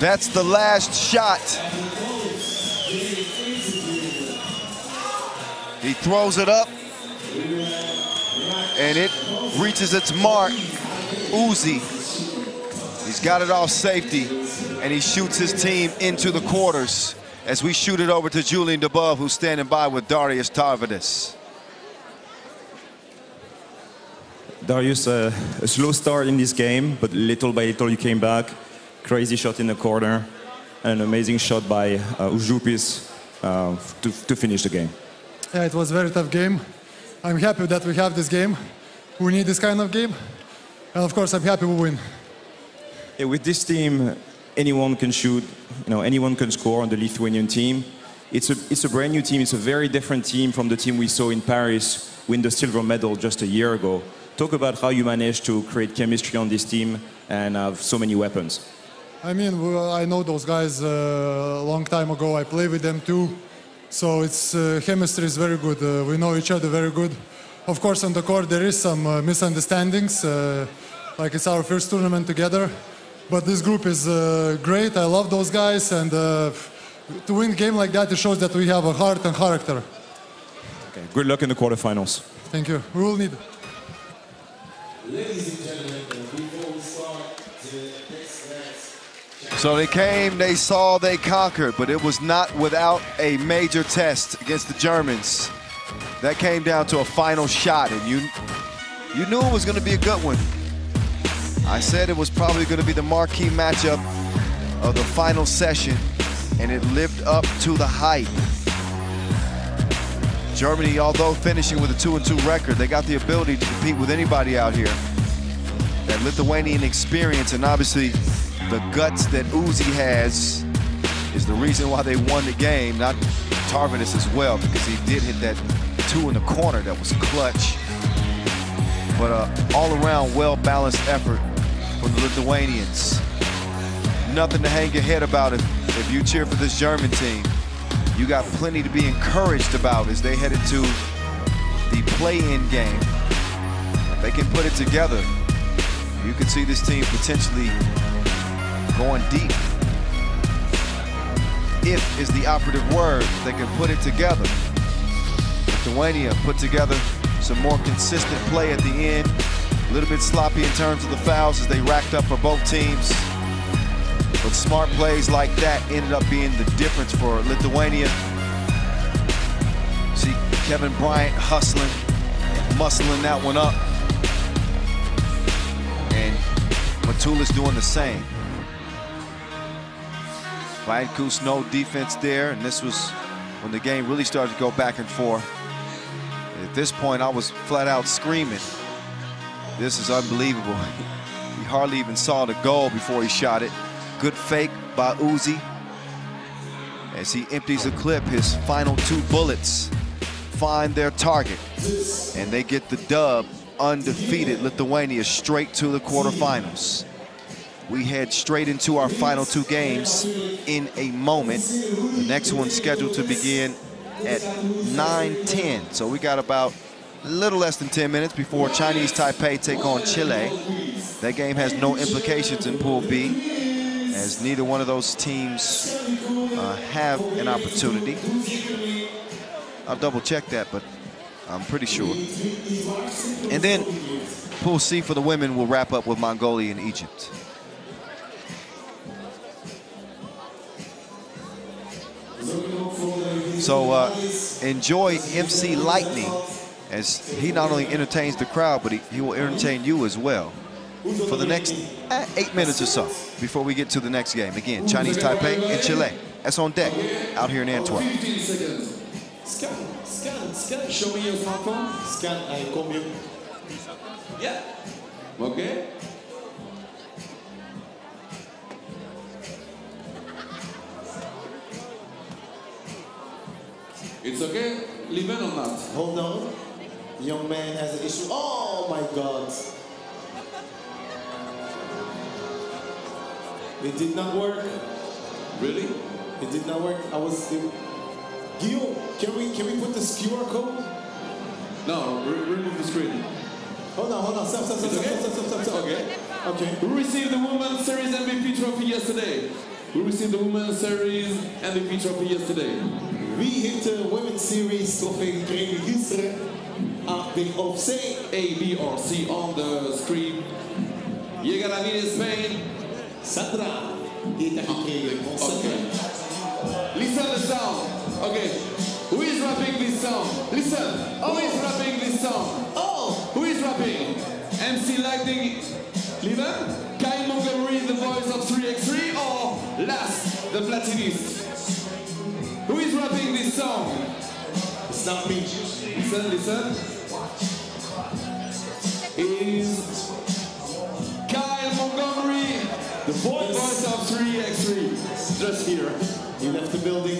That's the last shot. He throws it up, and it reaches its mark. Uzi, he's got it off safety, and he shoots his team into the quarters as we shoot it over to Julien Debove, who's standing by with Darius Tarbitis. Darius, a slow start in this game, but little by little you came back. Crazy shot in the corner, and an amazing shot by Užupis to finish the game. Yeah, it was a very tough game. I'm happy that we have this game. We need this kind of game. And of course, I'm happy we win. Yeah, with this team, anyone can shoot, you know, anyone can score on the Lithuanian team. It's a brand new team. It's a very different team from the team we saw in Paris win the silver medal just a year ago. Talk about how you managed to create chemistry on this team and have so many weapons. I mean, I know those guys a long time ago. I played with them too. So it's chemistry is very good. We know each other very good. Of course, on the court, there is some misunderstandings. Like it's our first tournament together. But this group is great. I love those guys. And to win a game like that, it shows that we have a heart and character. Okay. Good luck in the quarterfinals. Thank you. We will need it. Ladies and gentlemen, before we start the next match. So they came, they saw, they conquered, but it was not without a major test against the Germans. That came down to a final shot, and you knew it was going to be a good one. I said it was probably going to be the marquee matchup of the final session, and it lived up to the hype. Germany, although finishing with a 2-2 record, they got the ability to compete with anybody out here. That Lithuanian experience and obviously the guts that Uzi has is the reason why they won the game, not Tarbitis as well, because he did hit that two in the corner that was clutch. But an all-around well-balanced effort from the Lithuanians. Nothing to hang your head about if you cheer for this German team. You got plenty to be encouraged about as they headed to the play-in game. If they can put it together, you can see this team potentially going deep. If is the operative word, they can put it together. Lithuania put together some more consistent play at the end. A little bit sloppy in terms of the fouls as they racked up for both teams. But smart plays like that ended up being the difference for Lithuania. See Kevin Bryant hustling, muscling that one up. And Matulis doing the same. Vaitkus, no defense there, and this was when the game really started to go back and forth. At this point, I was flat out screaming. This is unbelievable. He hardly even saw the goal before he shot it. Good fake by Uzi as he empties the clip. His final two bullets find their target, and they get the dub. Undefeated Lithuania straight to the quarterfinals. We head straight into our final two games in a moment. The next one scheduled to begin at 9:10. So we got about a little less than 10 minutes before Chinese Taipei take on Chile. That game has no implications in Pool B, as neither one of those teams have an opportunity. I'll double check that, but I'm pretty sure. And then Pool C for the women will wrap up with Mongolia and Egypt. So enjoy MC Lightning, as he not only entertains the crowd, but he will entertain you as well for the next 8 minutes or so before we get to the next game. Again, Chinese Taipei and Chile. That's on deck out here in Antwerp. 15 seconds. Scan, scan, scan. Show me your smartphone. Scan, I call you. Yeah. Okay. It's okay. Leave it or not? Hold on. Young man has an issue. Oh, my God. It did not work. Really? It did not work. I was. Guillaume, can we put this QR code? No, remove the screen. Hold on. Stop. Okay. We received the women's series MVP trophy yesterday. We received the women's series MVP trophy yesterday. Wie heeft de women's series trophy gekregen gisteren? A, B of C? A, B or C on the screen. Llega la vida Spain. Sandra heeft dat gekregen. Listen the sound. Okay. Who is rapping this song? Listen. Who is rapping this song? Oh. Who is rapping? MC Lightning. Liva? Kai Montgomery is the voice of 3x3 or Last, the Platinist? Who is rapping this song? It's not me. Listen, listen. Is Kyle Montgomery the voice of 3x3? Just here. He left the building.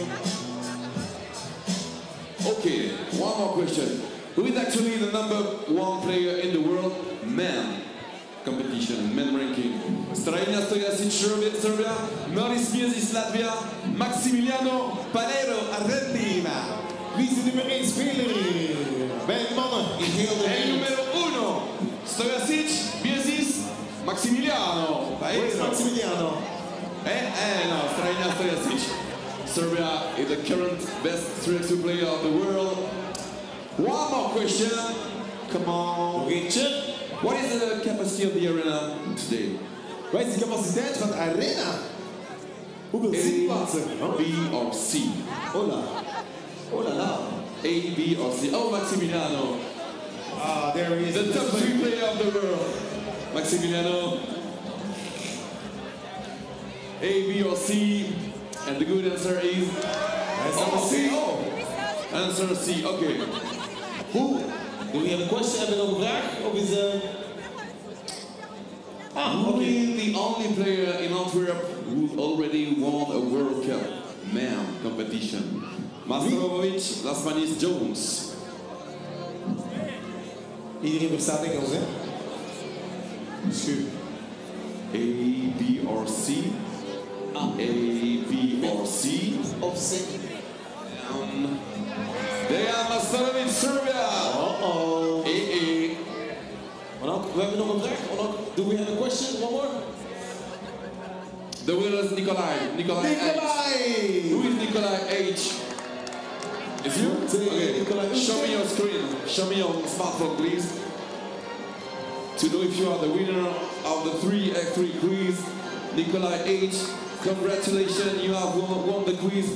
Okay, one more question. Who is actually the #1 player in the world? Man. Competition, men ranking. Strajna Stojasic, Serbia. Maurice Miesis, Latvia. Maximiliano Panero, Argentina. Wie is de nummer 1 speler bij de mannen in heel de wereld? Nummer 1. Stojasic, Miesis, Maximiliano. Where's Maximiliano? No, Strajna Stojasic. Serbia is the current best 3x2 player of the world. One more question. Come on, Richard. What is the capacity of the arena today? What is the capacity of the arena? Who will see what's A, B or C? Hola. Hola la. A, B or C. Oh, Maximiliano. Ah, there he is. The top 3 player of the world. Maximiliano. A, B or C. And the good answer is... C. Oh. Answer C. Okay. Who? Do we have a question? Hebben we nog een vraag? Of is who is the only player in Antwerp who already won a World Cup man competition? Mastrovovic, Lasmanis, Jones. Iedereen verstaat Engels, hè? A, B or C? A, B or C? Of C. They are Mastrovovic, Serbia. Uh-oh. Eh. We have another track. Do we have a question? One more? The winner is Nikolai. Nikolai H. Who is Nikolai H? Is you? Okay. Nikolai. Show me your screen. Show me your smartphone, please. To know if you are the winner of the 3x3 quiz. Nikolai H. Congratulations, you have won the quiz.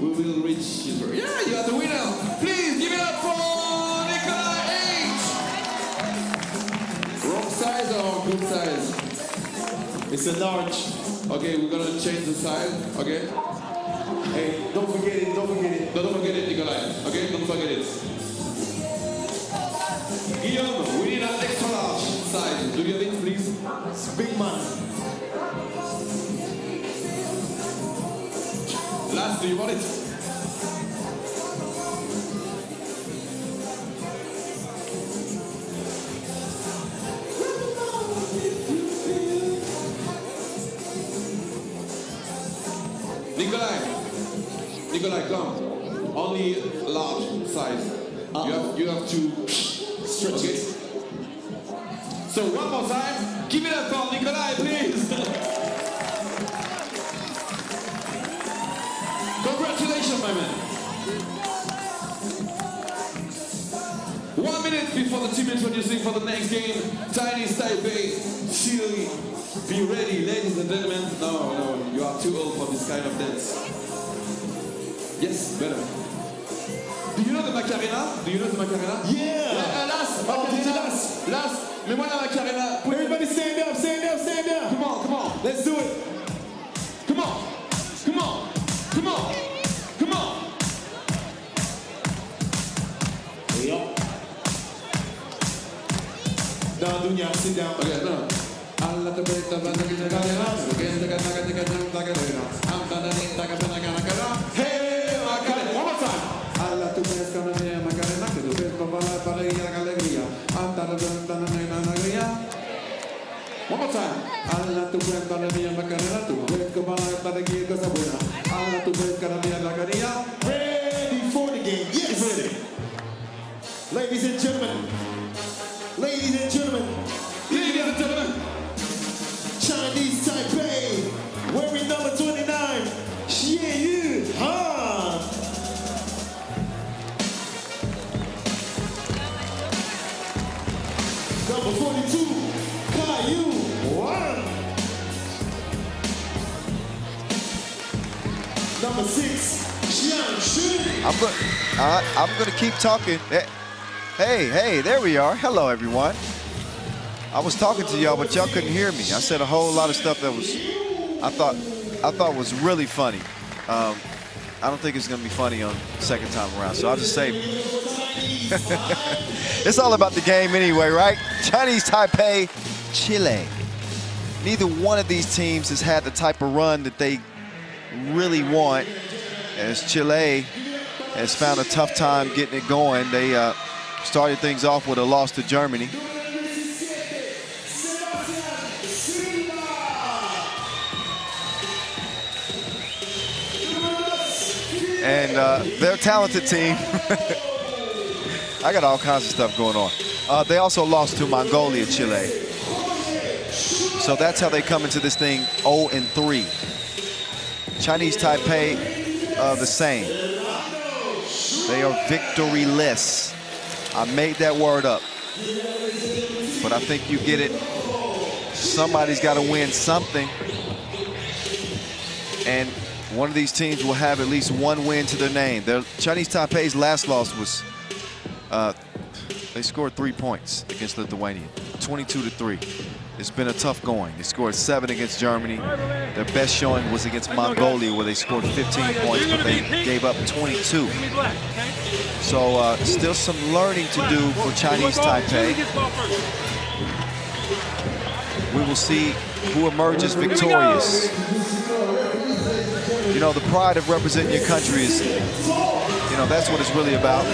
We will reach silver. Yeah, you are the winner. Please give it up for Nicolas H. Wrong size or good size? It's a large. Okay, we're gonna change the size. Okay. Hey, don't forget it. Don't forget it. No, don't forget it, Nicolas. Okay, don't forget it. Guillaume, we need an extra large size. Do you have it, please? It's big man. Last, do you want it? Nikolai, come. Only large size. You have to stretch it. So one more time, give it up for Nikolai, please. Congratulations, my man. 1 minute before the team introducing for the next game. Chinese Taipei, Chile. Be ready, ladies and gentlemen. No, you are too old for this kind of dance. Yes, better. Do you know the Macarena? Do you know the Macarena? Yeah! Last, last, last. Me wanna Macarena. Everybody stand up, stand up, stand up. Come on, come on. Let's do it. Come on, come on. Come on! Come on! Yup. Now, Dunya, sit down. Okay, no. Hey, Macarena! One more time! One more time! Ready for the game, yes! Ready. Ladies and gentlemen, Chinese Taipei, wearing number 29. Number six, I'm gonna keep talking. Hey, there we are. Hello, everyone. I was talking to y'all, but y'all couldn't hear me. I said a whole lot of stuff that was, I thought was really funny. I don't think it's gonna be funny on second time around, so I'll just save it. It's all about the game anyway, right? Chinese Taipei, Chile. Neither one of these teams has had the type of run that they really want, as Chile has found a tough time getting it going. They started things off with a loss to Germany. And they're a talented team. I got all kinds of stuff going on. They also lost to Mongolia, Chile. So that's how they come into this thing 0-3. Chinese Taipei, the same. They are victoryless. I made that word up, but I think you get it. Somebody's got to win something. And one of these teams will have at least one win to their name. Their Chinese Taipei's last loss was, they scored 3 points against Lithuania, 22-3. It's been a tough going. They scored 7 against Germany. Their best showing was against Mongolia, where they scored 15 points, but they gave up 22. So still some learning to do for Chinese Taipei. We will see who emerges victorious. You know, the pride of representing your country is, you know, that's what it's really about.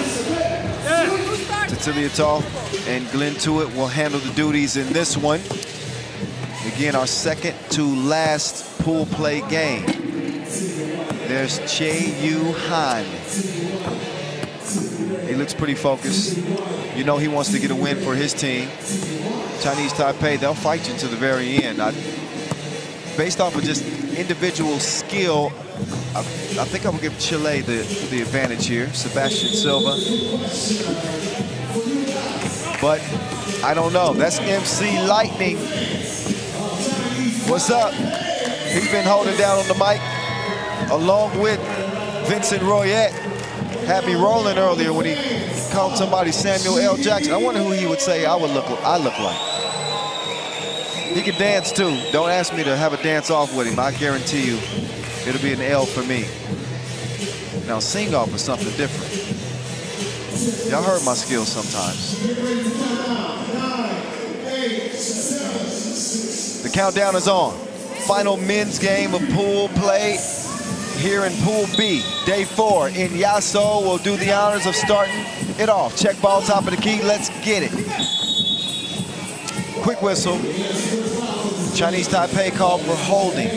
Tatilia Tall and Glenn Tewitt will handle the duties in this one. Again, our second to last pool play game. There's Che Yu Han. He looks pretty focused. You know he wants to get a win for his team. Chinese Taipei, they'll fight you to the very end. Based off of just individual skill, I think I will give Chile the advantage here. Sebastian Silva. But I don't know. That's MC Lightning. What's up? He's been holding down on the mic along with Vincent Royette. Had me rolling earlier when he called somebody Samuel L. Jackson. I wonder who he would say I look like. He can dance too. Don't ask me to have a dance off with him. I guarantee you it'll be an L for me. Now sing off is something different. Y'all heard my skills sometimes. The countdown is on. Final men's game of pool play here in Pool B. Day 4 in Yasso will do the honors of starting it off. Check ball, top of the key, let's get it. Quick whistle. Chinese Taipei called for holding.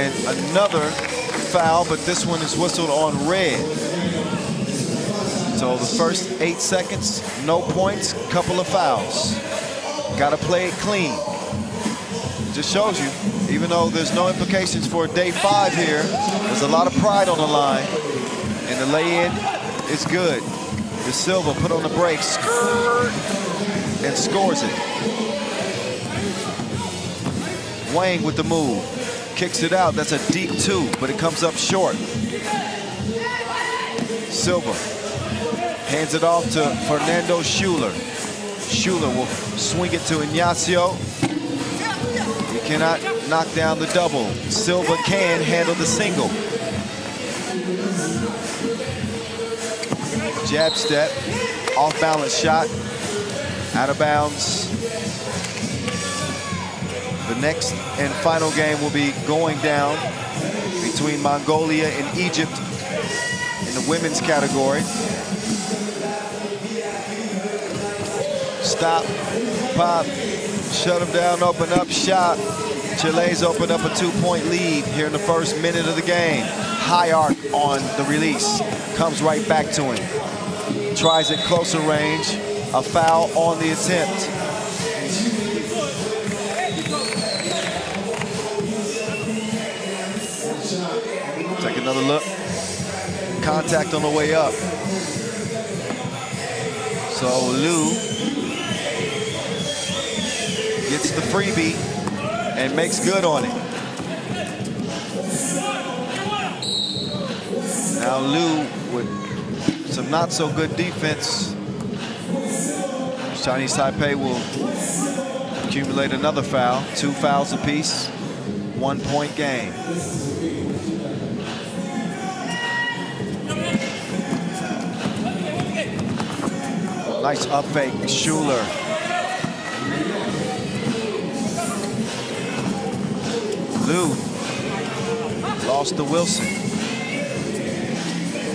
And another foul, but this one is whistled on red. So the first 8 seconds, no points, couple of fouls. Gotta play it clean. Just shows you, even though there's no implications for day 5 here, there's a lot of pride on the line. And the lay-in is good. De Silva put on the brakes and scores it. Wang with the move. Kicks it out. That's a deep two, but it comes up short. Silva hands it off to Fernando Schuler. Schuler will swing it to Ignacio. Cannot knock down the double. Silva can handle the single. Jab step, off balance shot, out of bounds. The next and final game will be going down between Mongolia and Egypt in the women's category. Stop, pop. Shut them down, open up shop. Chile's opened up a 2-point lead here in the first minute of the game. High arc on the release. Comes right back to him. Tries it closer range. A foul on the attempt. Take another look. Contact on the way up. So Lou gets the freebie and makes good on it. Now Lou with some not so good defense. Chinese Taipei will accumulate another foul. 2 fouls apiece, 1-point game. Nice up fake, Schuler. Lou lost to Wilson.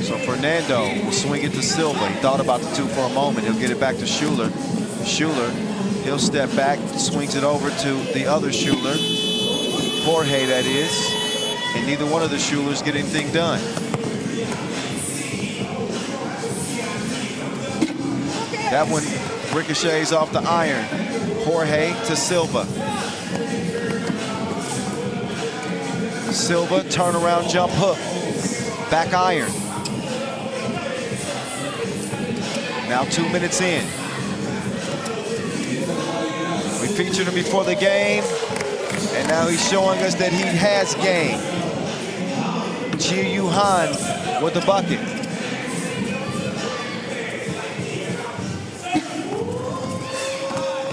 So Fernando will swing it to Silva. He thought about the two for a moment. He'll get it back to Schuler. Schuler, he'll step back, swings it over to the other Schuler. Jorge, that is. And neither one of the Schulers get anything done. That one ricochets off the iron. Jorge to Silva. Silva, turnaround jump hook. Back iron. Now 2 minutes in. We featured him before the game, and now he's showing us that he has game. Ji Yu Han with the bucket.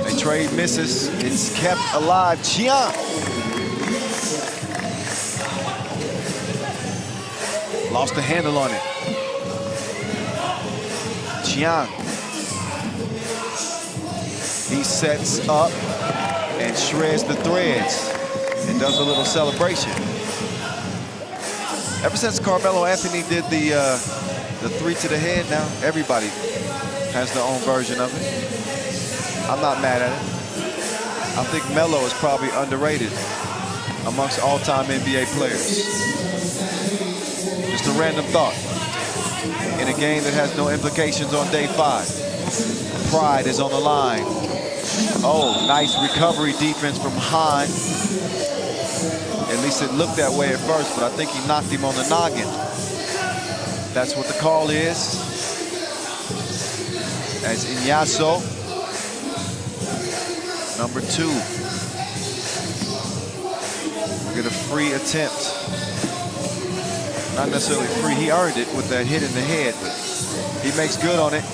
They trade misses. It's kept alive. Chiang. Lost the handle on it. Chiang. He sets up and shreds the threads and does a little celebration. Ever since Carmelo Anthony did the three to the head, now everybody has their own version of it. I'm not mad at it. I think Melo is probably underrated amongst all-time NBA players. Just a random thought in a game that has no implications on day 5. Pride is on the line. Oh, nice recovery defense from Han. At least it looked that way at first, but I think he knocked him on the noggin. That's what the call is. As Ignaso, number 2, will get a free attempt. Not necessarily free, he earned it with that hit in the head, but he makes good on it.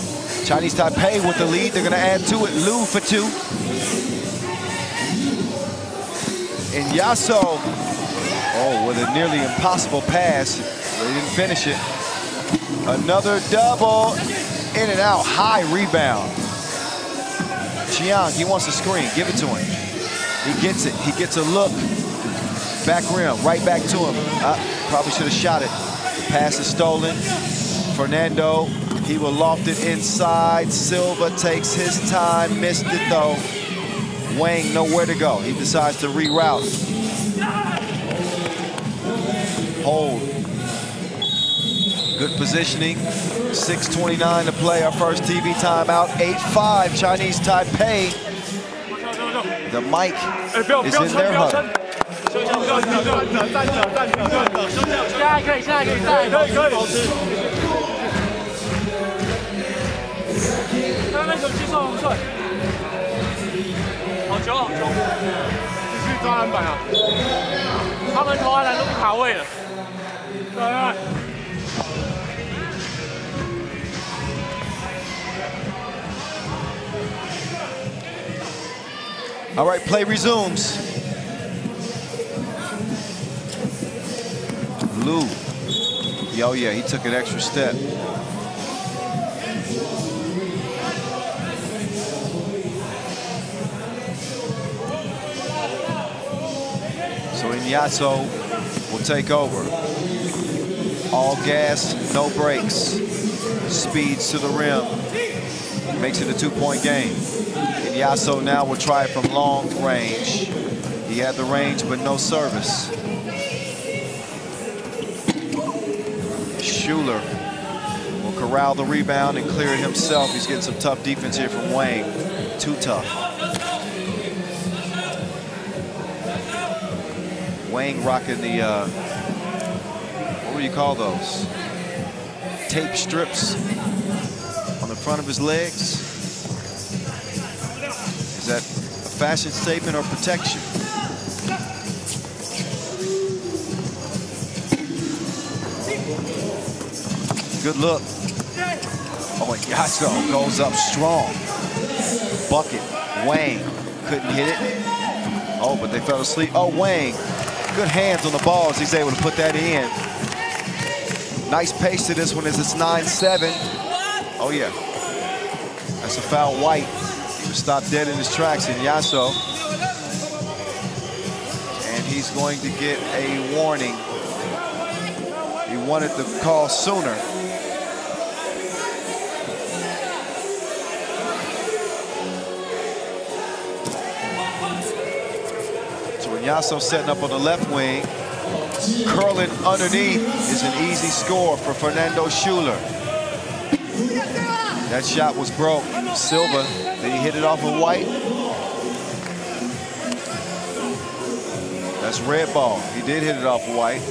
Chinese Taipei with the lead. They're gonna add to it. Lou for 2. And Yasso, oh, with a nearly impossible pass. They didn't finish it. Another double, in and out, high rebound. Chiang, he wants a screen, give it to him. He gets it, he gets a look. Back rim, right back to him. Probably should have shot it. Pass is stolen. Fernando, he will loft it inside. Silva takes his time, missed it though. Wang nowhere to go. He decides to reroute. Hold. Good positioning. 6:29 to play, our first TV timeout. 8-5, Chinese Taipei. The mic is in their huddle. All right, play resumes. Lou. Oh yeah, he took an extra step. So Ignaso will take over. All gas, no brakes. Speeds to the rim. Makes it a 2-point game. Ignaso now will try it from long range. He had the range, but no service. Schuler will corral the rebound and clear it himself. He's getting some tough defense here from Wang. Too tough. Wang rocking the, what what do you call those? Tape strips on the front of his legs. Is that a fashion statement or protection? Good look. Oh, and Yasso goes up strong. Bucket, Wang couldn't hit it. Oh, but they fell asleep. Oh, Wang, good hands on the ball as he's able to put that in. Nice pace to this one as it's 9-7. Oh, yeah. That's a foul, White. He was stopped dead in his tracks in Yasso. And he's going to get a warning. He wanted the call sooner. Yasso setting up on the left wing. Curling underneath is an easy score for Fernando Schuler. That shot was broke. Silva, then he hit it off of White. That's red ball. He did hit it off of White.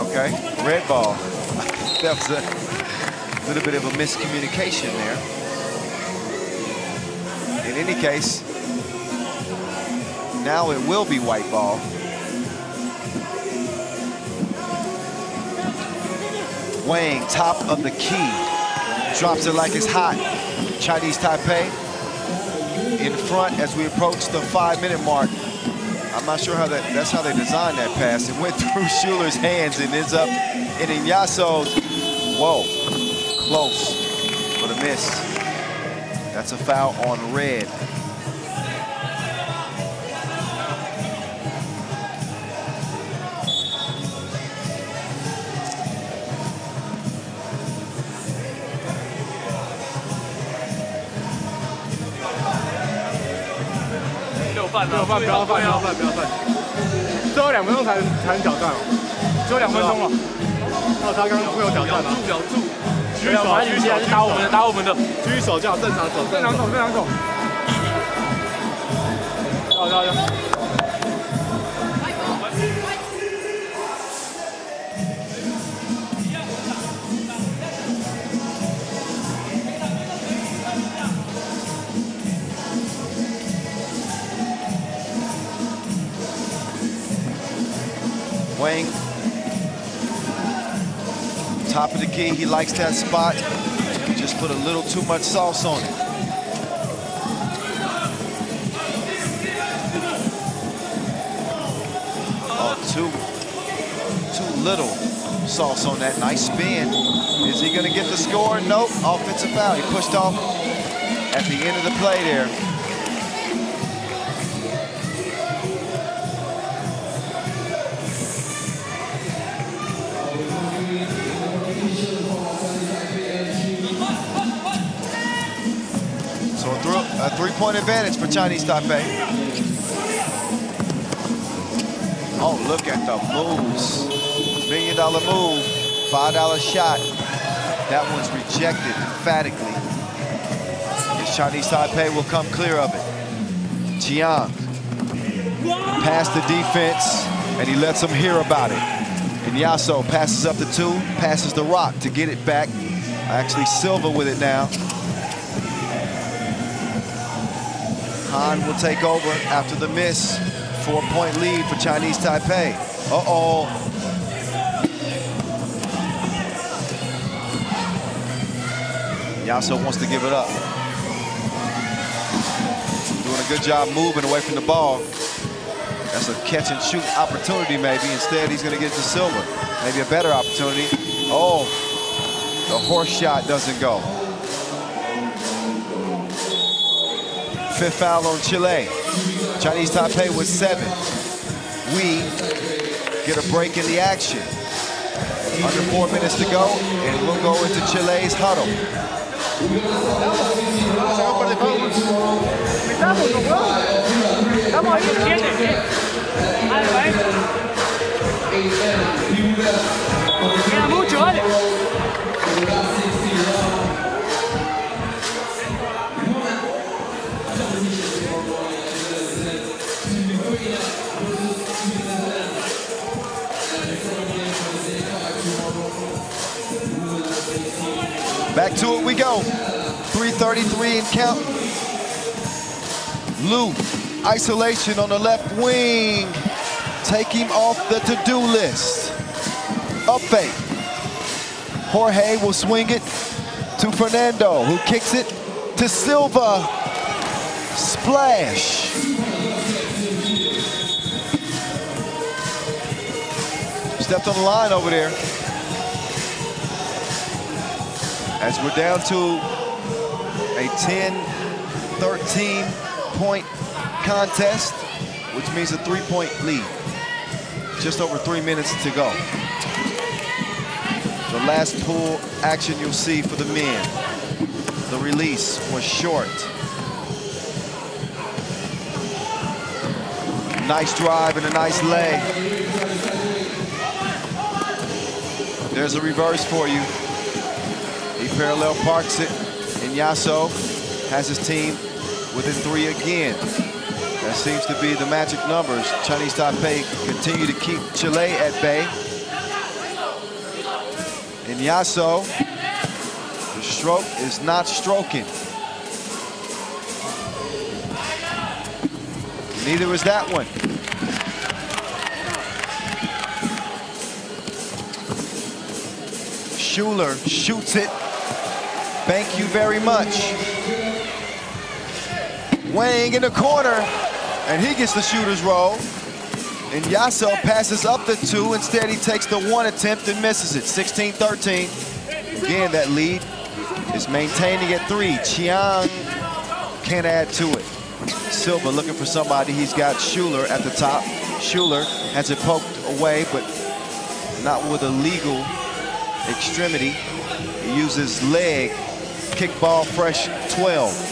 Okay, red ball. That was a little bit of a miscommunication there. In any case, now it will be white ball. Wang, top of the key. Drops it like it's hot. Chinese Taipei in front as we approach the 5-minute mark. I'm not sure how that's how they designed that pass. It went through Schuler's hands and ends up in Inyasso's. Whoa, close for the miss. That's a foul on red. Wang, top of the key, he likes that spot. He just put a little too much sauce on it. Oh, too little sauce on that. Nice spin. Is he gonna get the score? Nope, offensive foul. He pushed off at the end of the play there. A three-point advantage for Chinese Taipei. Oh, look at the moves. $1 million move, $5 shot. That one's rejected emphatically. This Chinese Taipei will come clear of it. Jiang passed the defense, and he lets them hear about it. And Yasso passes up the two, passes the rock to get it back. Actually, Silva with it now. Han will take over after the miss. 4-point lead for Chinese Taipei. Uh-oh. Yasso wants to give it up. Doing a good job moving away from the ball. That's a catch and shoot opportunity maybe. Instead, he's going to get to Silva. Maybe a better opportunity. Oh, the horse shot doesn't go. Fifth foul on Chile. Chinese Taipei with 7. We get a break in the action. Under 4 minutes to go, and we'll go into Chile's huddle. Queda mucho, vale. Back to it we go. 3:33 and count. Lou, isolation on the left wing. Take him off the to-do list. Up fake. Jorge will swing it to Fernando, who kicks it to Silva. Splash. Stepped on the line over there. As we're down to a 10-13 point contest, which means a 3-point lead. Just over 3 minutes to go. The last pool action you'll see for the men. The release was short. Nice drive and a nice lay. There's a reverse for you. He parallel parks it, and Yasso has his team within three again. That seems to be the magic numbers. Chinese Taipei continue to keep Chile at bay. And Yasso, the stroke is not stroking. Neither is that one. Schuler shoots it. Thank you very much. Wang in the corner, and he gets the shooter's roll. And Yasso passes up the two. Instead, he takes the one attempt and misses it. 16-13. Again, that lead is maintaining at three. Chiang can't add to it. Silva looking for somebody. He's got Schuler at the top. Schuler has it poked away, but not with a legal extremity. He uses leg, kickball, fresh 12.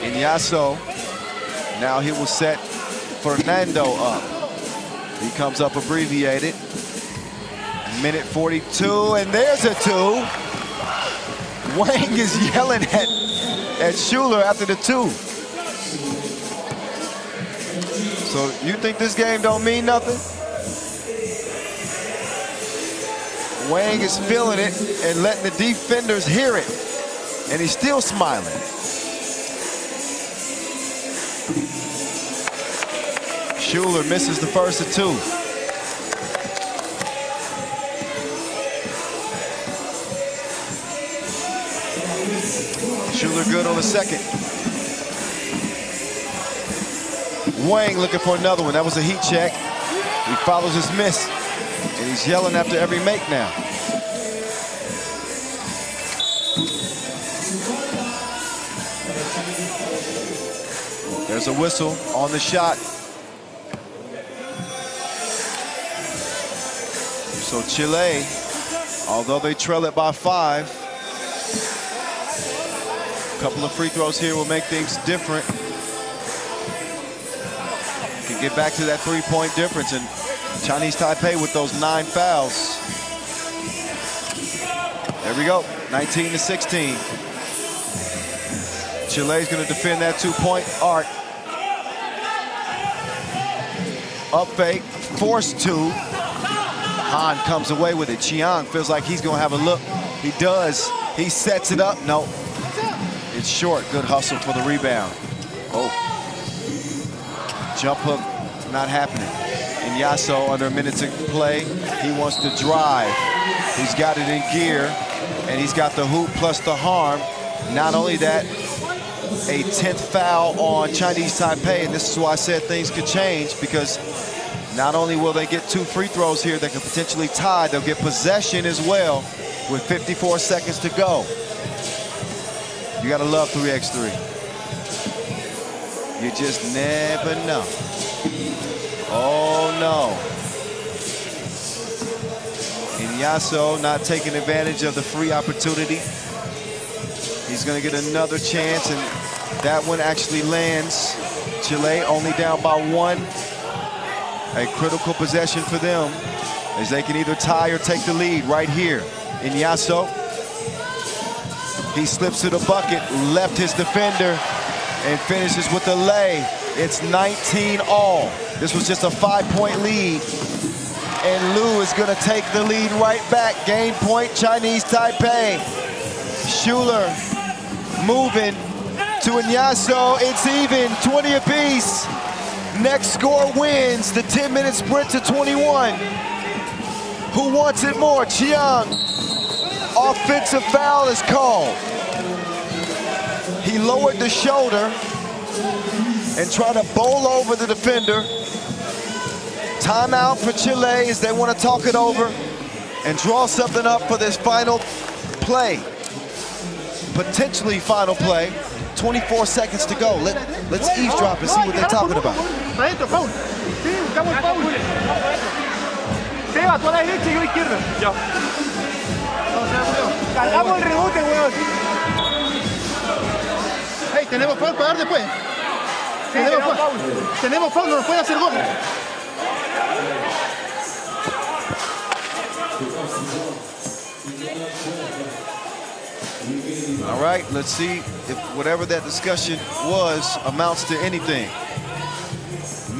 And Yasso, now he will set Fernando up. He comes up abbreviated. Minute 42, and there's a two. Wang is yelling at Schuler after the two. So you think this game don't mean nothing? Wang is feeling it and letting the defenders hear it. And he's still smiling. Schuler misses the first of two. Schuler good on the second. Wang looking for another one. That was a heat check. He follows his miss, and he's yelling after every make now. There's a whistle on the shot. So Chile, although they trail it by five, a couple of free throws here will make things different. Can get back to that three-point difference, and Chinese Taipei with those 9 fouls. There we go, 19-16. Chile's gonna defend that two-point arc. Up fake, force two. Han comes away with it. Chiang feels like he's gonna have a look. He does. He sets it up. No, it's short. Good hustle for the rebound. Oh, jump hook, not happening. And Yasso under a minute to play. He wants to drive. He's got it in gear, and he's got the hoop plus the harm. Not only that, a 10th foul on Chinese Taipei, and this is why I said things could change, because not only will they get 2 free throws here that could potentially tie, they'll get possession as well. with 54 seconds to go. You gotta love 3x3. You just never know. Oh no. Yasso not taking advantage of the free opportunity. He's going to get another chance, and that one actually lands. Chile only down by one. A critical possession for them as they can either tie or take the lead right here. Ignacio, he slips to the bucket, left his defender, and finishes with a lay. It's 19 all. This was just a 5-point lead. And Liu is going to take the lead right back. Game point, Chinese Taipei. Schuler moving to Ignacio. It's even, 20 apiece. Next score wins the 10-minute sprint to 21. Who wants it more? Chiang. Offensive foul is called. He lowered the shoulder and tried to bowl over the defender. Timeout for Chile as they want to talk it over and draw something up for this final play. Potentially final play. 24 seconds to go. Let's eavesdrop and see what they're talking about. Hey, tenemos foul para dar después. Tenemos foul, no nos puede hacer gol. All right, let's see if whatever that discussion was amounts to anything.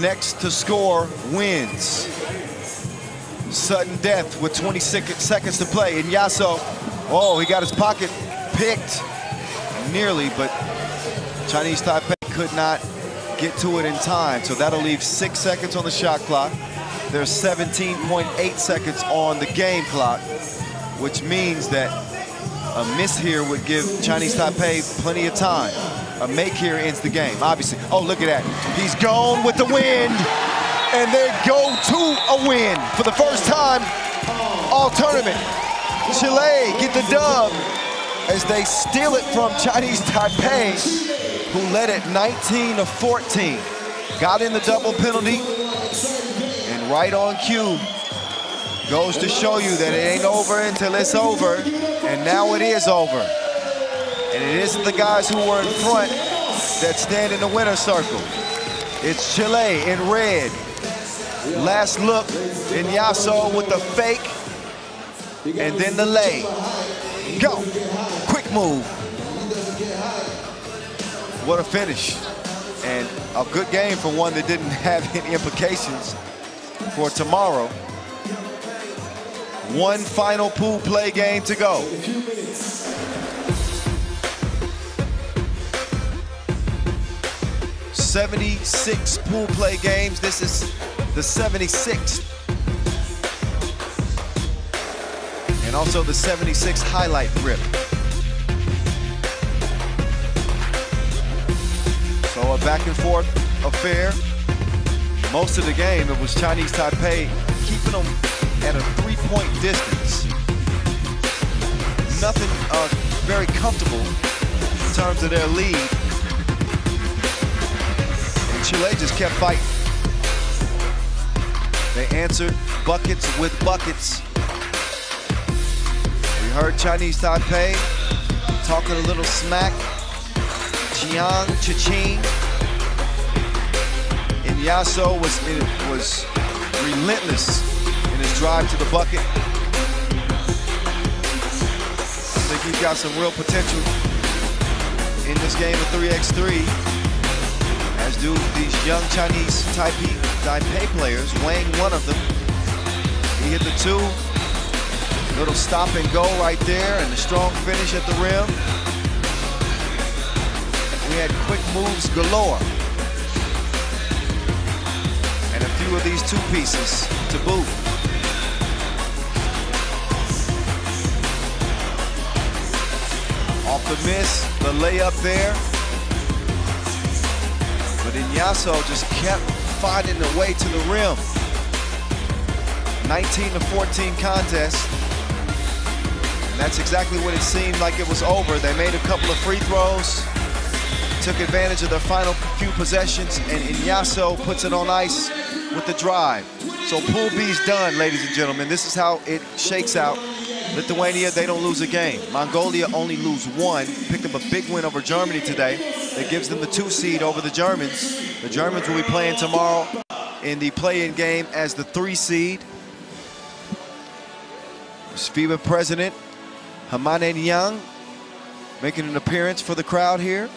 Next to score wins. Sudden death with 26 seconds to play. And Yasso, oh, he got his pocket picked nearly, but Chinese Taipei could not get to it in time. So that'll leave 6 seconds on the shot clock. There's 17.8 seconds on the game clock, which means that a miss here would give Chinese Taipei plenty of time. A make here ends the game, obviously. Oh, look at that. He's gone with the wind, and they go to a win for the first time all tournament. Chile get the dub as they steal it from Chinese Taipei, who led it 19-14. Got in the double penalty, and right on cue, goes to show you that it ain't over until it's over, and now it is over. And it isn't the guys who were in front that stand in the winner's circle. It's Chile in red. Last look, Ignacio with the fake, and then the lay. Go, quick move. What a finish. And a good game for one that didn't have any implications for tomorrow. One final pool play game to go. "76 pool play games. This is the 76th. And also the 76 highlight rip. So a back and forth affair. Most of the game, it was Chinese Taipei keeping them at a three-point distance. Nothing very comfortable in terms of their lead. And Chile just kept fighting. They answered buckets with buckets. We heard Chinese Taipei talking a little smack. Chiang Chichin. Ignacio was relentless in his drive to the bucket. I think he's got some real potential in this game of 3x3, as do these young Chinese Taipei players. Wang, one of them. He hit the two. Little stop and go right there, and a strong finish at the rim. We had quick moves galore. And a few of these two pieces to boot. Off the miss, the layup there. But Ignacio just kept finding the way to the rim. 19-14 contest. And that's exactly what it seemed like it was over. They made a couple of free throws, took advantage of their final few possessions, and Ignacio puts it on ice with the drive. So Pool B's done, ladies and gentlemen. This is how it shakes out. Lithuania, they don't lose a game. Mongolia only lose one, picked up a big win over Germany today. That gives them the 2 seed over the Germans. The Germans will be playing tomorrow in the play-in game as the 3 seed. This FIBA president, Hamane Nyang, making an appearance for the crowd here.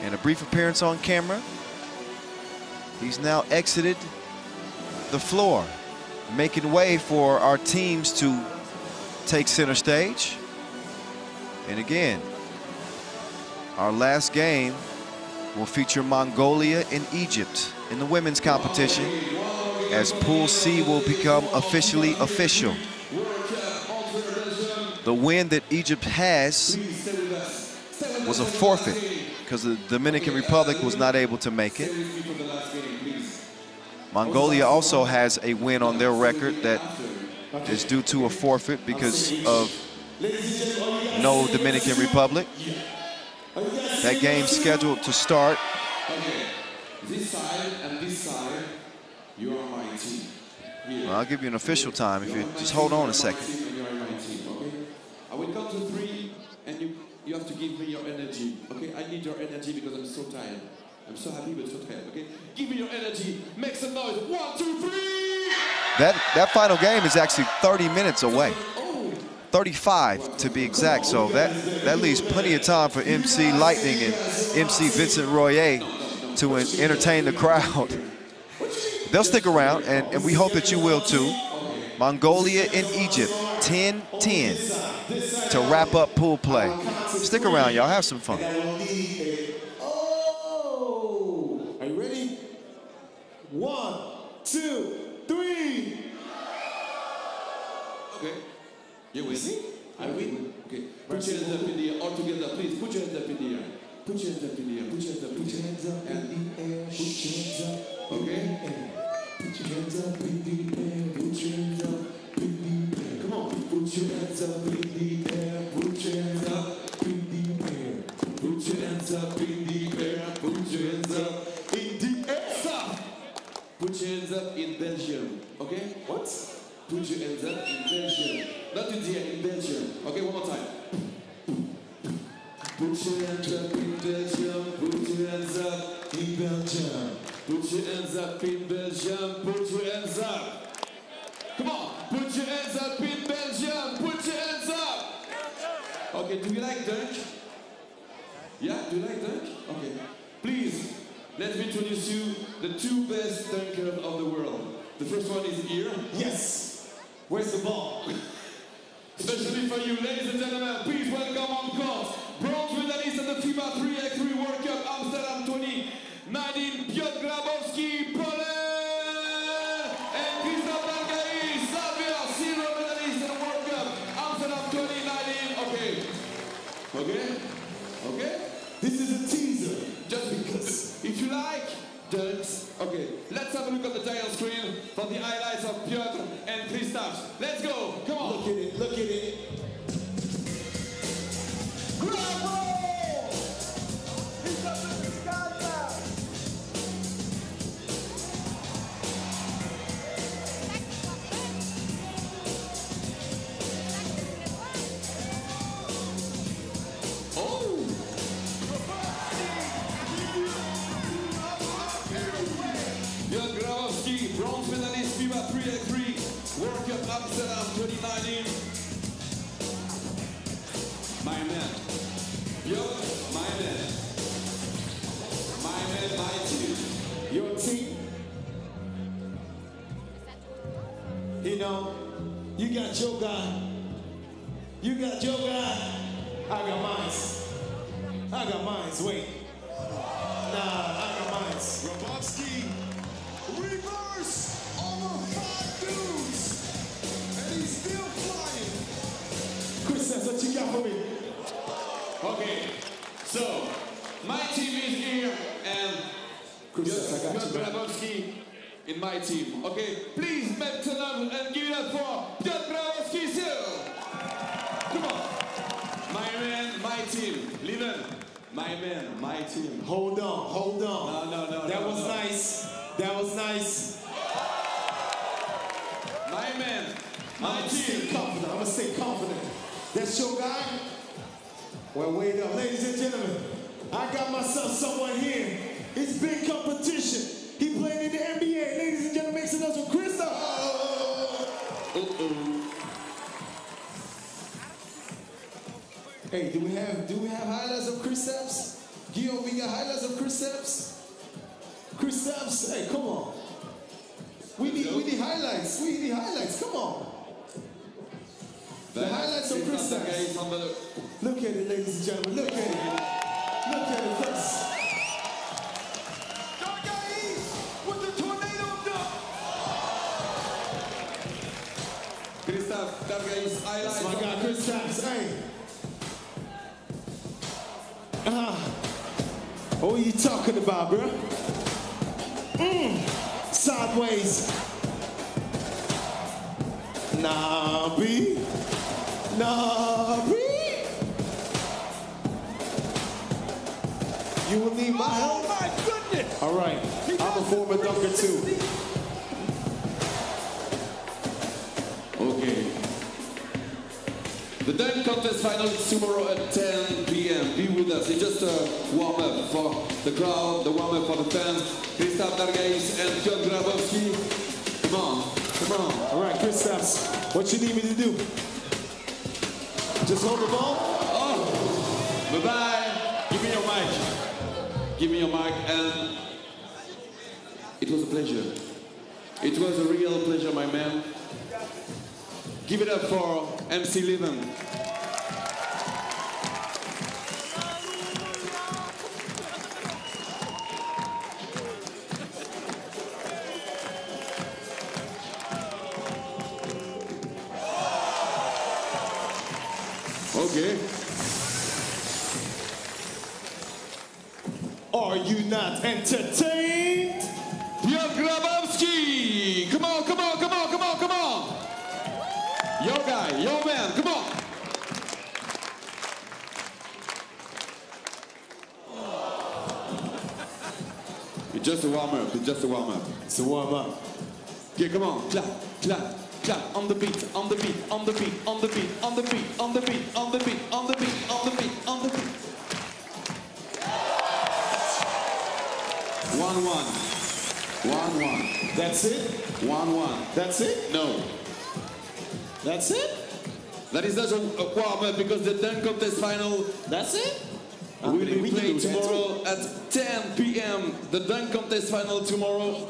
And a brief appearance on camera. He's now exited the floor, making way for our teams to take center stage. And again, our last game will feature Mongolia and Egypt in the women's competition, as Pool C will become officially official. The win that Egypt has was a forfeit because the Dominican Republic was not able to make it. Mongolia also has a win on their record that is due to a forfeit because of no Dominican Republic. That game's scheduled to start. This side and this side, you are my team. Well, I'll give you an official time if you just hold on a second. I will count to 3 and you have to give me your energy, okay? I need your energy because I'm so tired. I'm so happy but so tired, okay? Give me your energy, make some noise, 1, 2, 3! That final game is actually 30 minutes away. 35 to be exact, so that leaves plenty of time for MC Lightning and MC Vincent Royer to entertain the crowd. They'll stick around, and we hope that you will too. Mongolia and Egypt, 10-10 to wrap up pool play. Stick around, y'all, have some fun. Are you ready? 1, 2, 3. Okay. You win? I win. Okay. Put your hands up in the air. All together, please. Put your hands up in the air. Put your hands up in the air. Put your hands up in the air. Put your hands up in the air. Put your hands up in the air. Put your hands up in the air. Put your hands up in the air. Come on. Put your hands up in the air. Put your hands up in the air. Put your hands up in the air. Put your hands up in the air. Stop. Put your hands up in Belgium. Okay? What? Put your hands up in Belgium. Not in the air, in Belgium. Okay, one more time. Put your hands up in Belgium. Put your hands up in Belgium. Put your hands up in Belgium. Put your hands up. Come on. Put your hands up in Belgium. Put your hands up. Okay, do you like Dutch? Yeah, do you like Dutch? Okay. Please, let me introduce you the 2 best dunkers of the world. The first one is here. Yes. Where's the ball? Especially for you, ladies and gentlemen, please welcome on court, bronze medalist at the FIBA 3x3 World Cup Amsterdam 2019, Piotr Grabowski, Poland, and Christoph Bargaïs, Serbia, silver medalist at the World Cup Amsterdam 2019. Okay. Okay? Okay? This is a teaser, just because. If you like, dance. Okay, let's have a look at the giant screen for the highlights of Piotr and Christoph. Let's go, come on. Look at it, look at it. in my team. Okay, please make it up and give it up for Piotr Grabowski still. Come on. My man, my team. Leven, my man, my team. Hold on, hold on. No, no, no. That was nice. That was nice. My man, my team. I'm gonna stay confident. That's your guy? Well, wait up. Ladies and gentlemen, I got myself someone here. It's big competition. He played in the NBA. Ladies and gentlemen, make some noise for Chris Epps. Hey, do we have highlights of Chris Epps? Guillaume, we got highlights of Chris Epps? Chris Epps, hey, come on. We need highlights. We need highlights. Come on. The highlights of Chris Epps. Look at it, ladies and gentlemen. Look at it. Look at it first. That's my guy, Chris Epps. Hey. What are you talking about, bro? Sideways. Nah, B. Nah, B. You will need my help. Oh, my goodness. All right. I'm a former dunker, too. Okay. The dunk contest final is tomorrow at 10 p.m. Be with us. It's just a warm-up for the crowd, the warm-up for the fans. Kristaps Dargais and Piotr Grabowski. Come on, come on. All right, Kristaps, what you need me to do? Just hold the ball? Oh, bye-bye. Give me your mic. Give me your mic. And it was a pleasure. It was a real pleasure, my man. Give it up for MC Leven. Okay. Are you not entertained? Piotr Grabowski! Come on, come on, come on, come on, come on! Yo guy, yo man, come on! It's just a warm-up, it's just a warm-up. It's a warm-up. Yeah, come on, clap, clap, clap. On the beat, on the beat, on the beat, on the beat, on the beat, on the beat, on the beat, on the beat, on the beat, on the beat. 1-1. 1-1. That's it? 1-1. That's it? No. That's it? That is not a warm-up because the dunk contest final... That's it? Will be played tomorrow at 10 p.m. The dunk contest final tomorrow.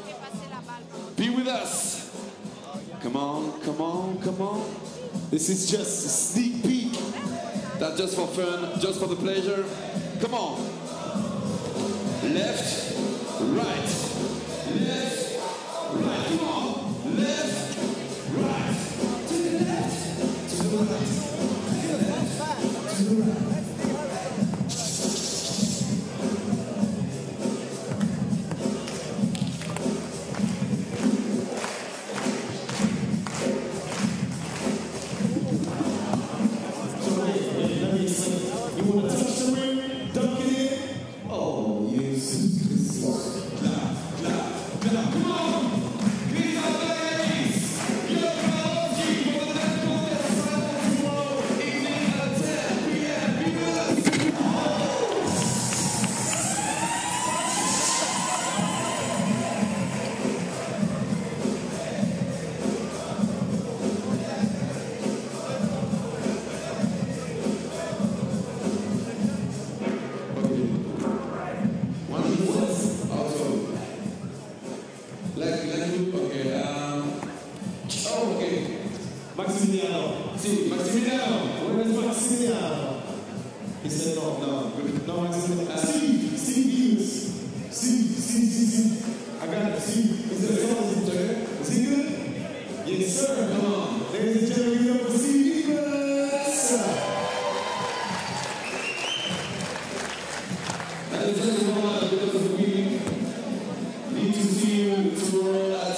Be with us. Come on, come on, come on. This is just a sneak peek. That's just for fun, just for the pleasure. Come on. Left, right. Left, right. Come on. Left, right. All I need to see you tomorrow.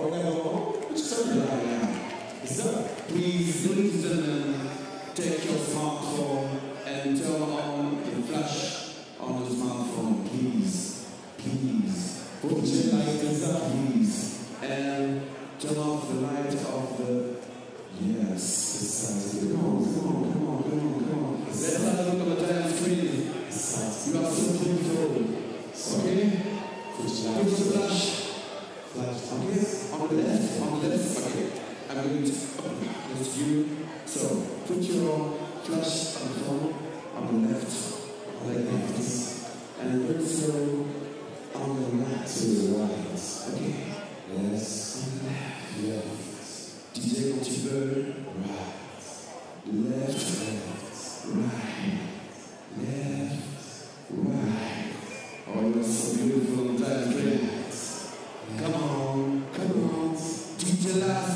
Sir, please, ladies and gentlemen, take your smartphone and turn on the flash on the smartphone, please. Please. Put the light is up, please. And turn off the light of the. Yes, it's time. Come on, come on, come on, come on, come on. Let's have a look at the time screen. You are so beautiful. Okay? Put the flash. Flash, okay? On the left, on the left, okay. I'm going to that's you. So put your flash on the phone on the left, like this, and also on the right to the right. Okay. Yes. On the left. Left. DJ quand tu veux. Right. Left. Left. Right. Left. Right. Oh, you're so beautiful. That's great. Come on. Come on. DJ last.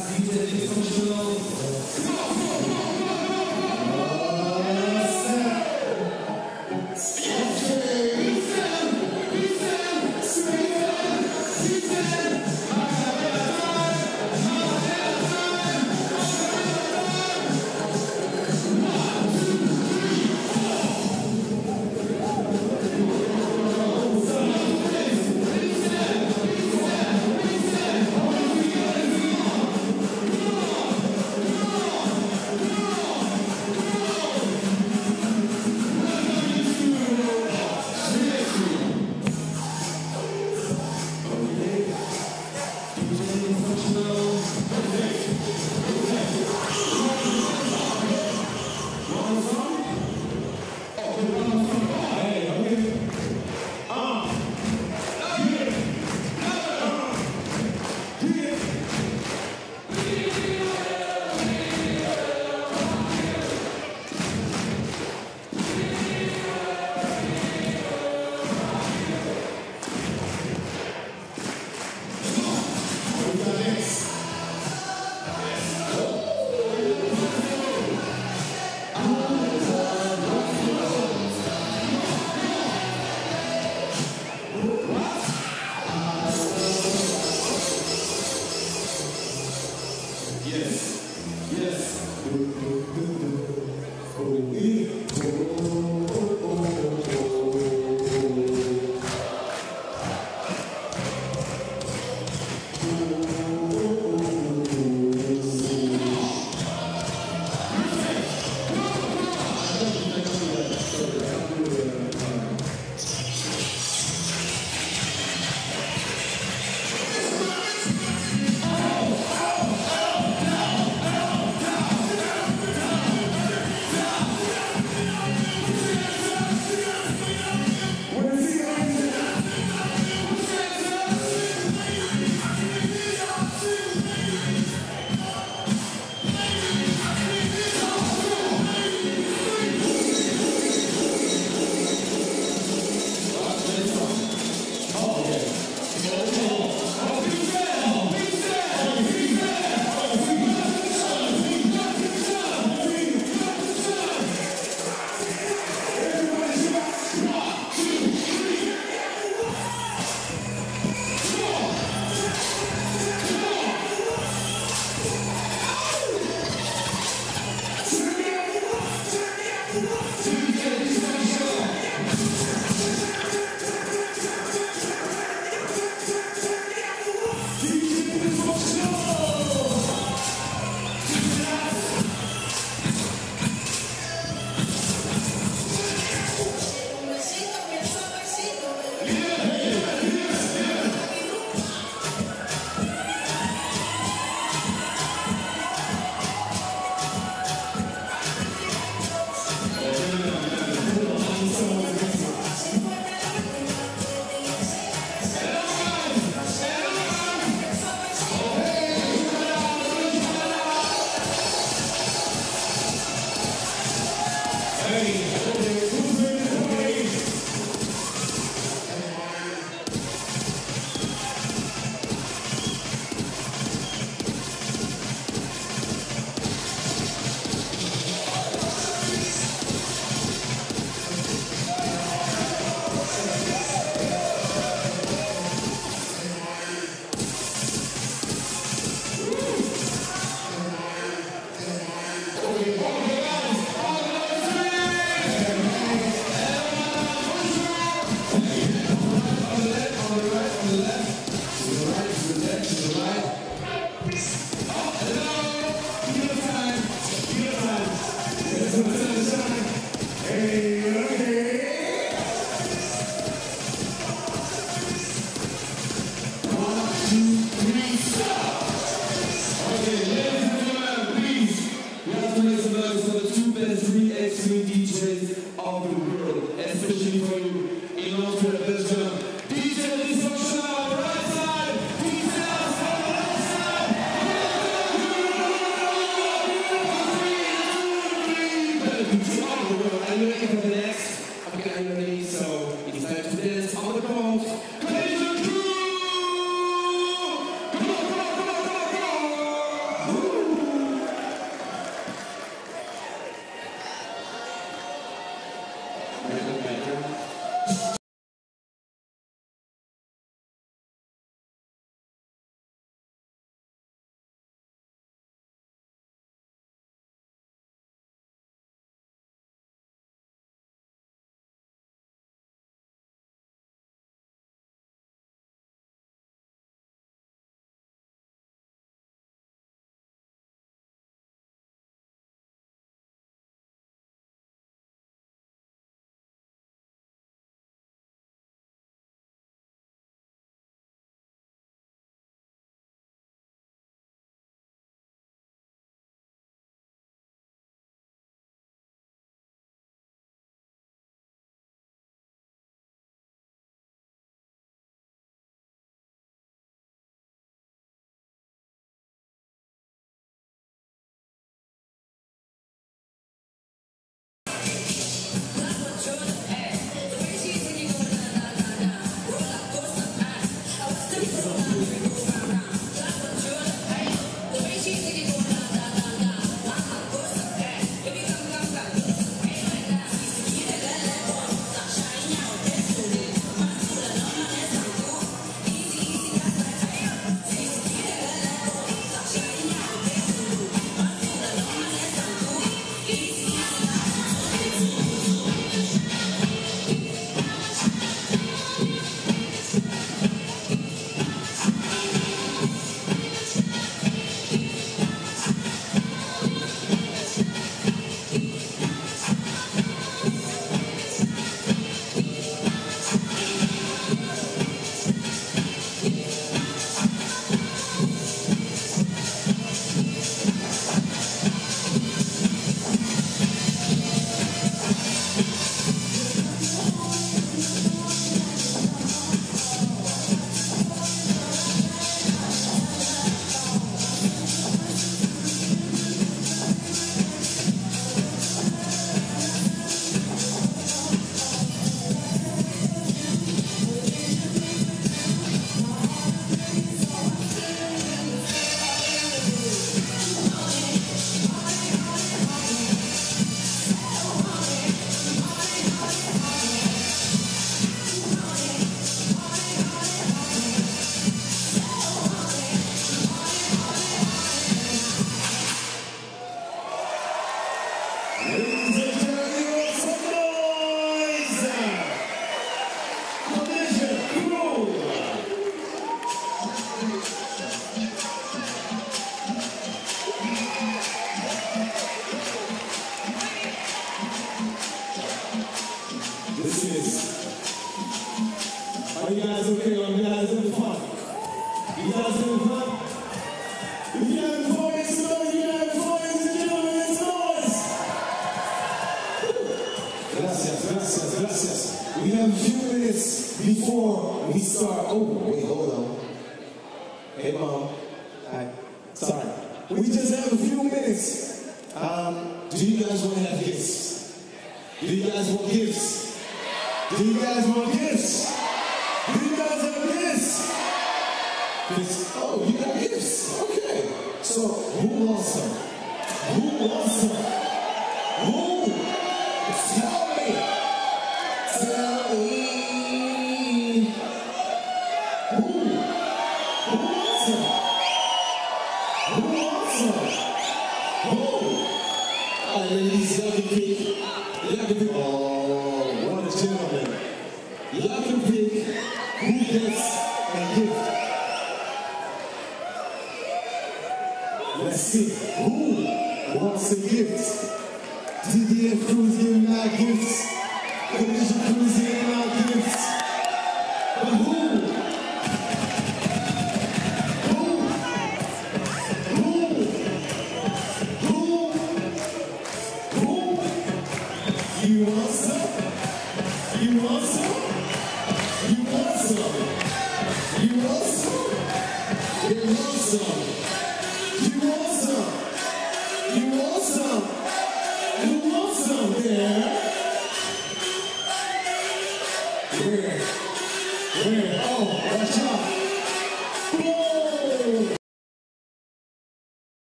Who?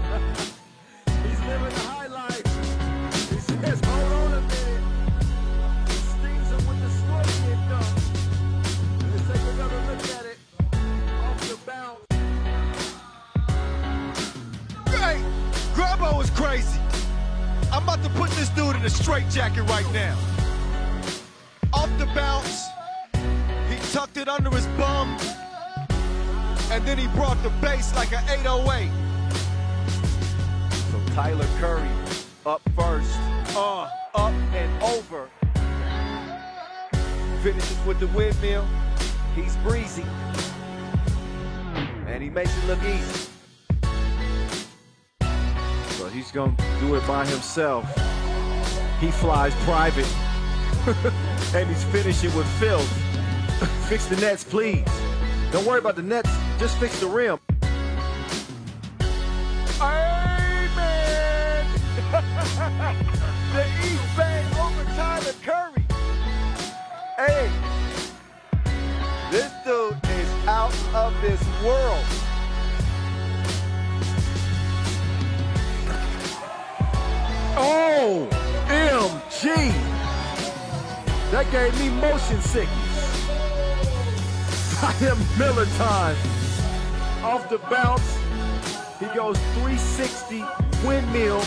He's living the high life. He says, hold on a minute. He stings him with the scorpion kick though. Let's take another look at it. Off the bounce. Great! Grabo is crazy. I'm about to put this dude in a straitjacket right now. Off the bounce. He tucked it under his bum. And then he brought the base like an 808. So Tyler Curry up first, up and over. Finishes with the windmill. He's breezy. And he makes it look easy. So he's gonna do it by himself. He flies private. And he's finishing with filth. Fix the nets, please. Don't worry about the nets. Just fix the rim. Amen! The East Bay over Tyler Curry. Hey, this dude is out of this world. OMG! That gave me motion sickness. I am Miller time. Off the bounce, he goes 360 windmill.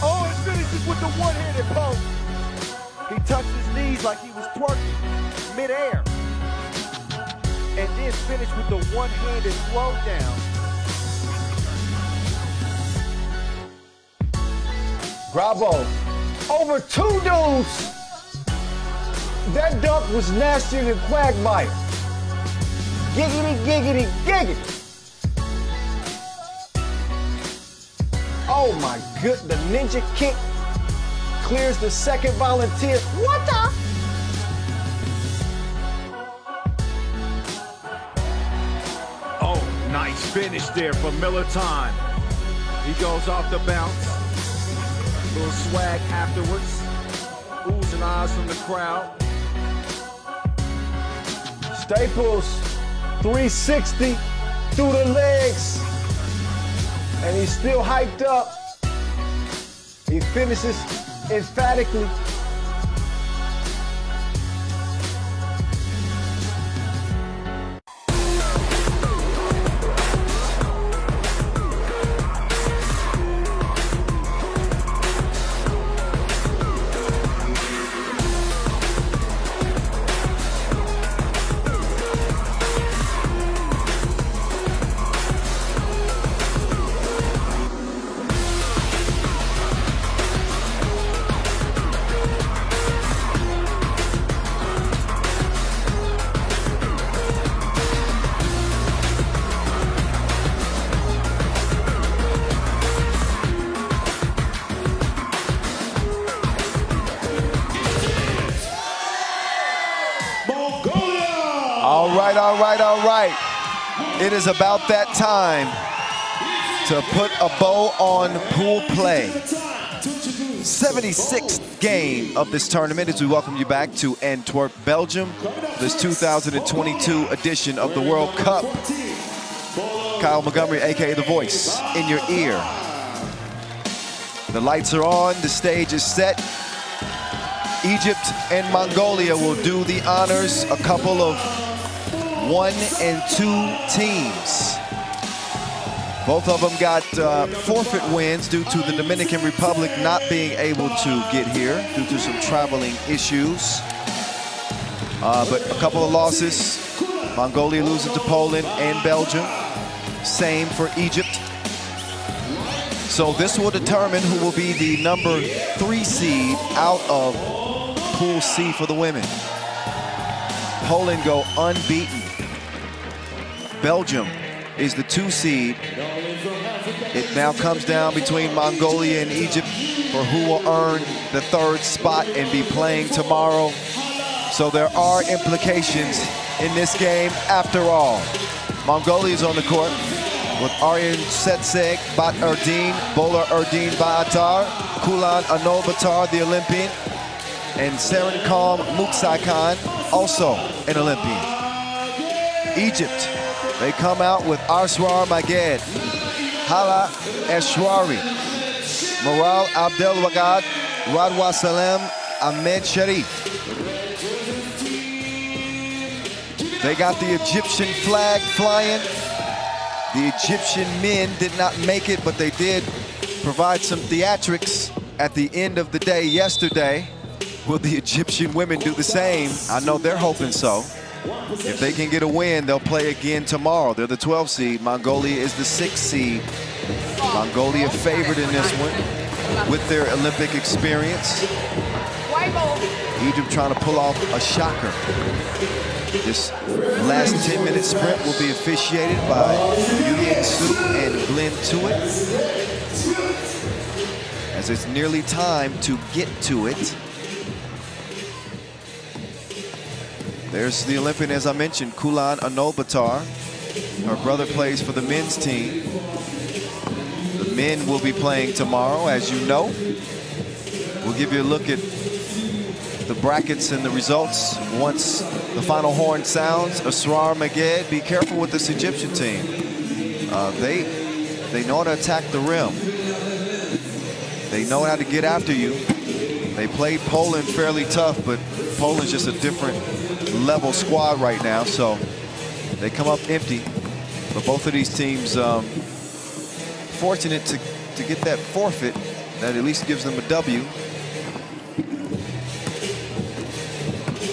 Oh, and finishes with the one-handed post. He touched his knees like he was twerking midair. And then finished with the one-handed blow down. Bravo. Over two dudes. That dunk was nastier than Quagmire. Giggity, giggity, giggity. Oh my good, the ninja kick clears the second volunteer. What the? Oh, nice finish there for Miller time. He goes off the bounce. A little swag afterwards. Oohs and ahs from the crowd. Staples, 360 through the legs. And he's still hyped up. He finishes emphatically. It is about that time to put a bow on pool play. 76th game of this tournament as we welcome you back to Antwerp, Belgium. This 2022 edition of the World Cup. Kyle Montgomery, AKA The Voice, in your ear. The lights are on, the stage is set. Egypt and Mongolia will do the honors. A couple of 1 and 2 teams. Both of them got forfeit wins due to the Dominican Republic not being able to get here due to some traveling issues. But a couple of losses. Mongolia losing to Poland and Belgium. Same for Egypt. So this will determine who will be the number 3 seed out of Pool C for the women. Poland go unbeaten. Belgium is the 2 seed. It now comes down between Mongolia and Egypt for who will earn the 3rd spot and be playing tomorrow. So there are implications in this game after all. Mongolia is on the court with Ariunsetseg Bat-Erdene, Baatar, Khulan Onolbaatar, the Olympian, and Serenkom Muksaikhan, also an Olympian. Egypt They come out with Aswar Maged, Hala Eshwari, Moral Abdel Wagad, Radwa Salib, Ahmed Sharif. They got the Egyptian flag flying. The Egyptian men did not make it, but they did provide some theatrics at the end of the day yesterday. Will the Egyptian women do the same? I know they're hoping so. If they can get a win, they'll play again tomorrow. They're the 12th seed. Mongolia is the 6th seed. Mongolia favored in this one with their Olympic experience. Egypt trying to pull off a shocker. This last 10-minute sprint will be officiated by Julien Debove and Glenn Tewitt, as it's nearly time to get to it. There's the Olympian, as I mentioned, Khulan Onolbaatar. Her brother plays for the men's team. The men will be playing tomorrow, as you know. We'll give you a look at the brackets and the results once the final horn sounds. Aswar Maged, be careful with this Egyptian team. They know how to attack the rim. They know how to get after you. They played Poland fairly tough, but Poland's just a different level squad right now, so they come up empty. But both of these teams fortunate to get that forfeit. That at least gives them a W.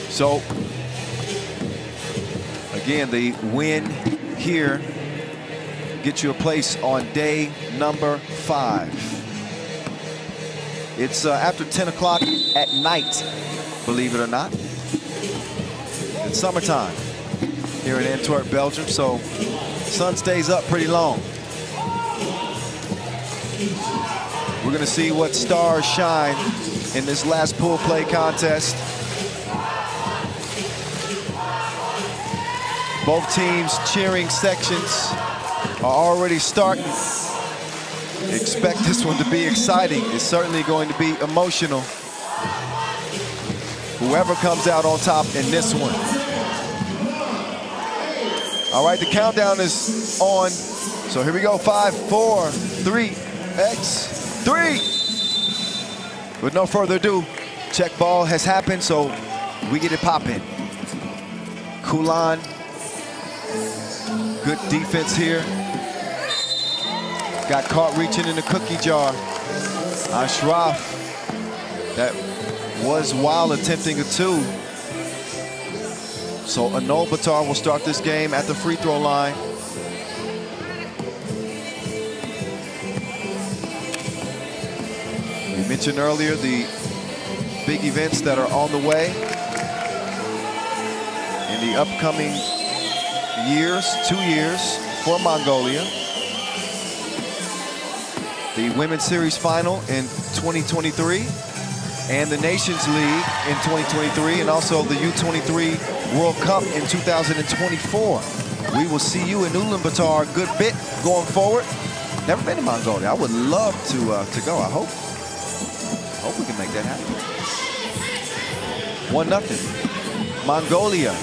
So, again, the win here gets you a place on day number 5. It's after 10 o'clock at night, believe it or not. It's summertime here in Antwerp, Belgium, so sun stays up pretty long. We're gonna see what stars shine in this last pool play contest. Both teams' cheering sections are already starting. Expect this one to be exciting. It's certainly going to be emotional. Whoever comes out on top in this one. All right, the countdown is on. So here we go, 5, 4, 3, X, 3. With no further ado, check ball has happened, so we get it popping. Khulan, good defense here. Got caught reaching in the cookie jar. Ashraf, that was while attempting a 2. So Onolbaatar will start this game at the free throw line. We mentioned earlier the big events that are on the way in the upcoming years, 2 years for Mongolia. The Women's Series Final in 2023 and the Nations League in 2023 and also the U23 World Cup in 2024. We will see you in Ulaanbaatar a good bit going forward. Never been to Mongolia. I would love to go. I hope we can make that happen. 1-0. Mongolia.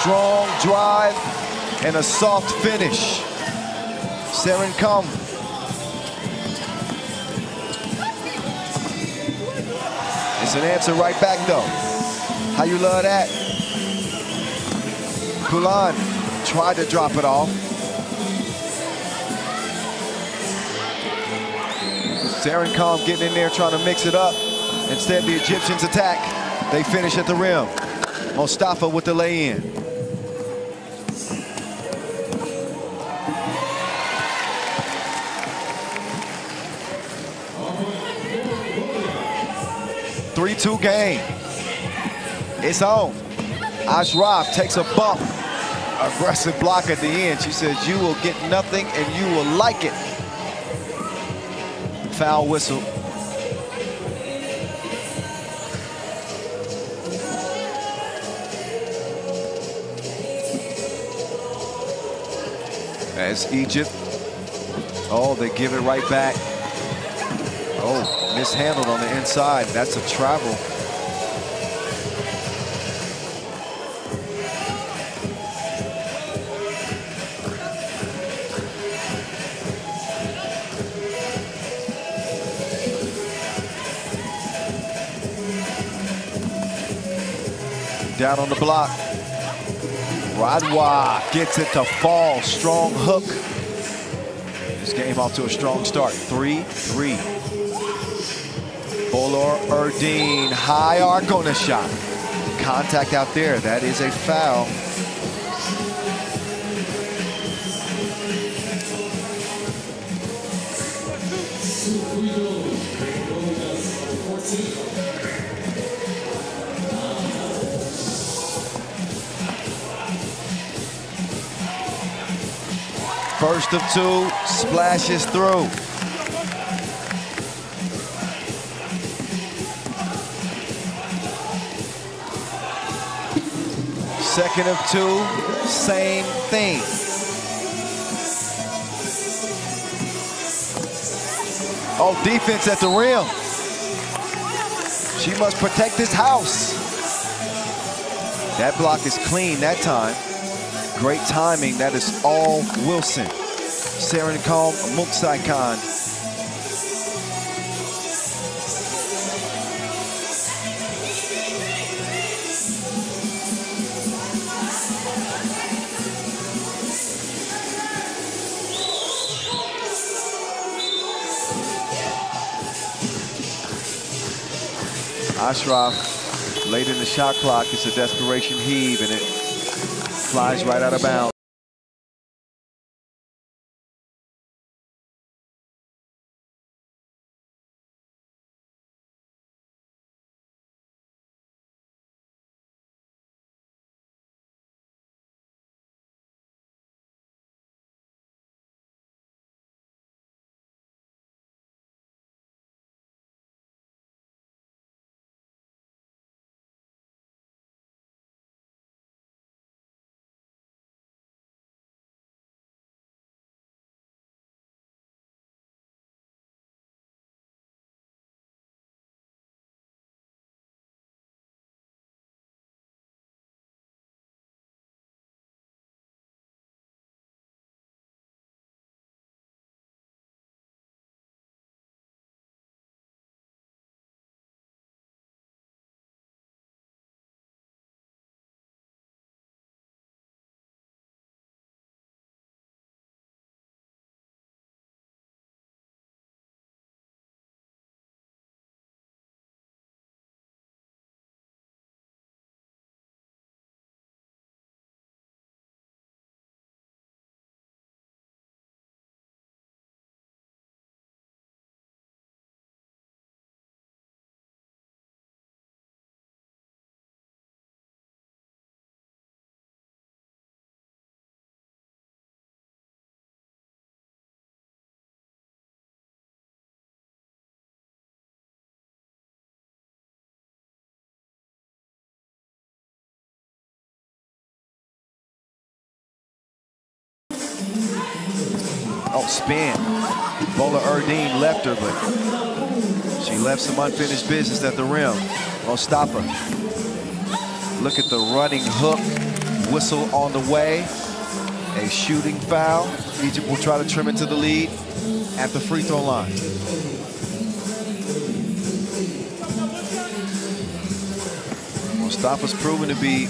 Strong drive and a soft finish. Serenkom an answer right back though. How you love that? Khulan tried to drop it off. Serenkom getting in there trying to mix it up. Instead the Egyptians attack. They finish at the rim. Mustafa with the lay-in. Two game. It's on. Ashraf takes a bump. Aggressive block at the end. She says, you will get nothing and you will like it. Foul whistle. As Egypt. Oh, they give it right back. Oh. Mishandled on the inside. That's a travel. Down on the block. Radwa gets it to fall. Strong hook. This game off to a strong start. 3-3. Bolor Erdin. High arc on the shot. Contact out there. That is a foul. First of two, splashes through. Second of two, same thing. Oh, defense at the rim. She must protect this house. That block is clean that time. Great timing, that is all Wilson. Serenkom Muksaikhan. Ashraf, late in the shot clock, it's a desperation heave and it flies right out of bounds. Oh, spin. Bola Erdin left her, but she left some unfinished business at the rim. Won't stop her. Look at the running hook. Whistle on the way. A shooting foul. Egypt will try to trim into the lead at the free throw line. Mustafa's proven to be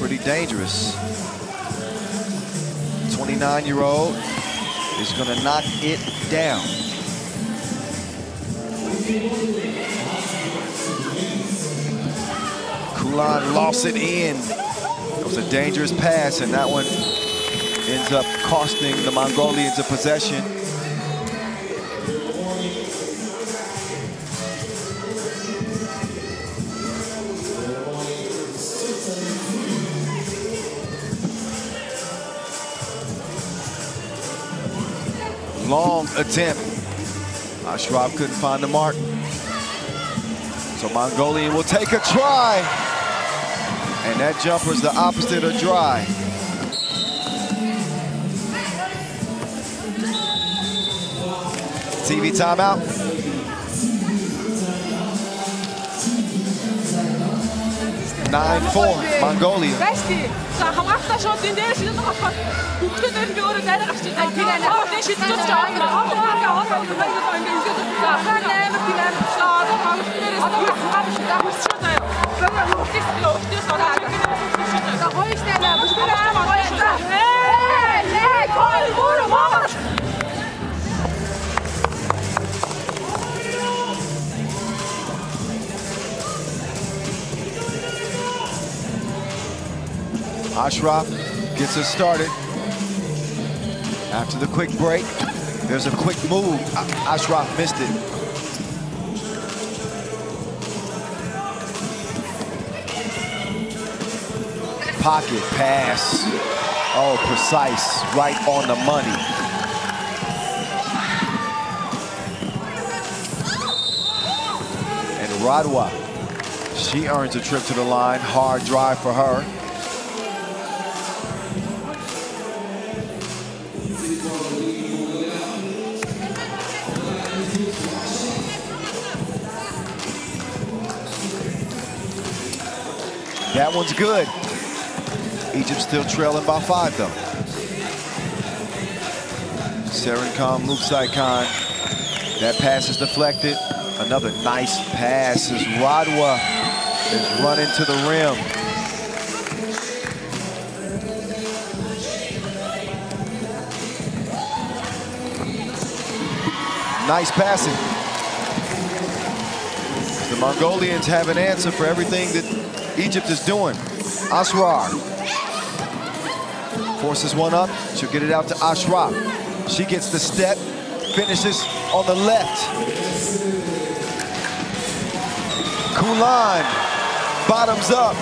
pretty dangerous. 29-year-old is going to knock it down. Khulan lost it in. It was a dangerous pass, and that one ends up costing the Mongolians a possession. Long attempt. Ashraf couldn't find the mark. So Mongolian will take a try. And that jumper's the opposite of dry. TV timeout. Nine-4, Mongolia. Ashraf gets us started. After the quick break, there's a quick move. Ashraf missed it. Pocket pass. Oh, precise, right on the money. And Radwa, she earns a trip to the line. Hard drive for her. That one's good. Egypt still trailing by 5, though. Serenkom Muksaikhan. That pass is deflected. Another nice pass as Radwa is running to the rim. Nice passing. The Mongolians have an answer for everything that Egypt is doing. Aswar forces one up, she'll get it out to Ashraf. She gets the step, finishes on the left. Khulan bottoms up.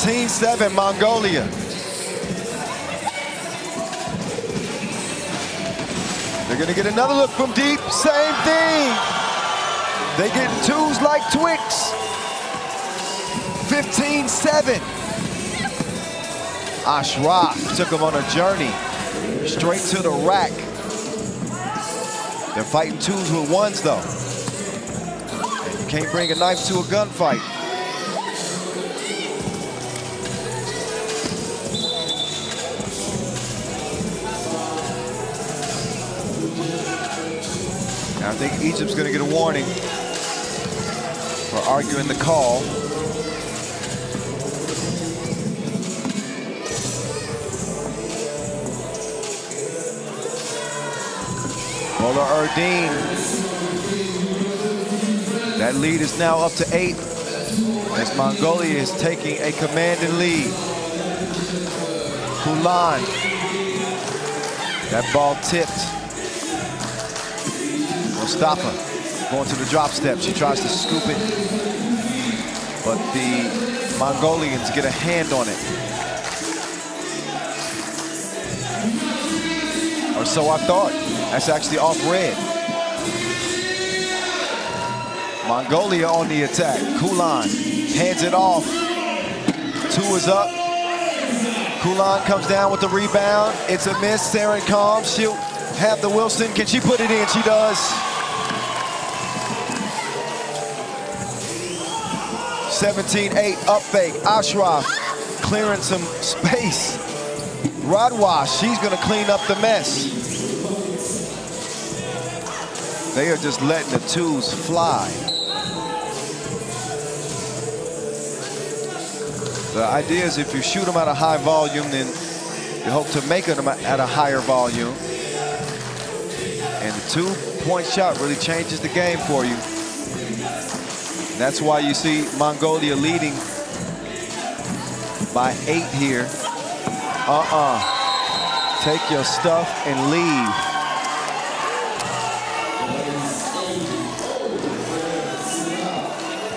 (13-7) Mongolia. They're gonna get another look from deep, same thing. They get twos like Twix. 15-7. Ashraf took him on a journey, straight to the rack. They're fighting twos with ones though. You can't bring a knife to a gunfight. I think Egypt's going to get a warning for arguing the call. Bola Erdine. That lead is now up to 8 as Mongolia is taking a commanding lead. Khulan. That ball tipped. Mustafa going to the drop step. She tries to scoop it, but the Mongolians get a hand on it. Or so I thought. That's actually off red. Mongolia on the attack. Khulan hands it off. 2 is up. Khulan comes down with the rebound. It's a miss. Serenkom, she'll have the Wilson. Can she put it in? She does. 17-8, up fake, Ashraf clearing some space. Radwa, she's gonna clean up the mess. They are just letting the twos fly. The idea is if you shoot them at a high volume, then you hope to make them at a higher volume. And the 2-point shot really changes the game for you. That's why you see Mongolia leading by 8 here. Take your stuff and leave.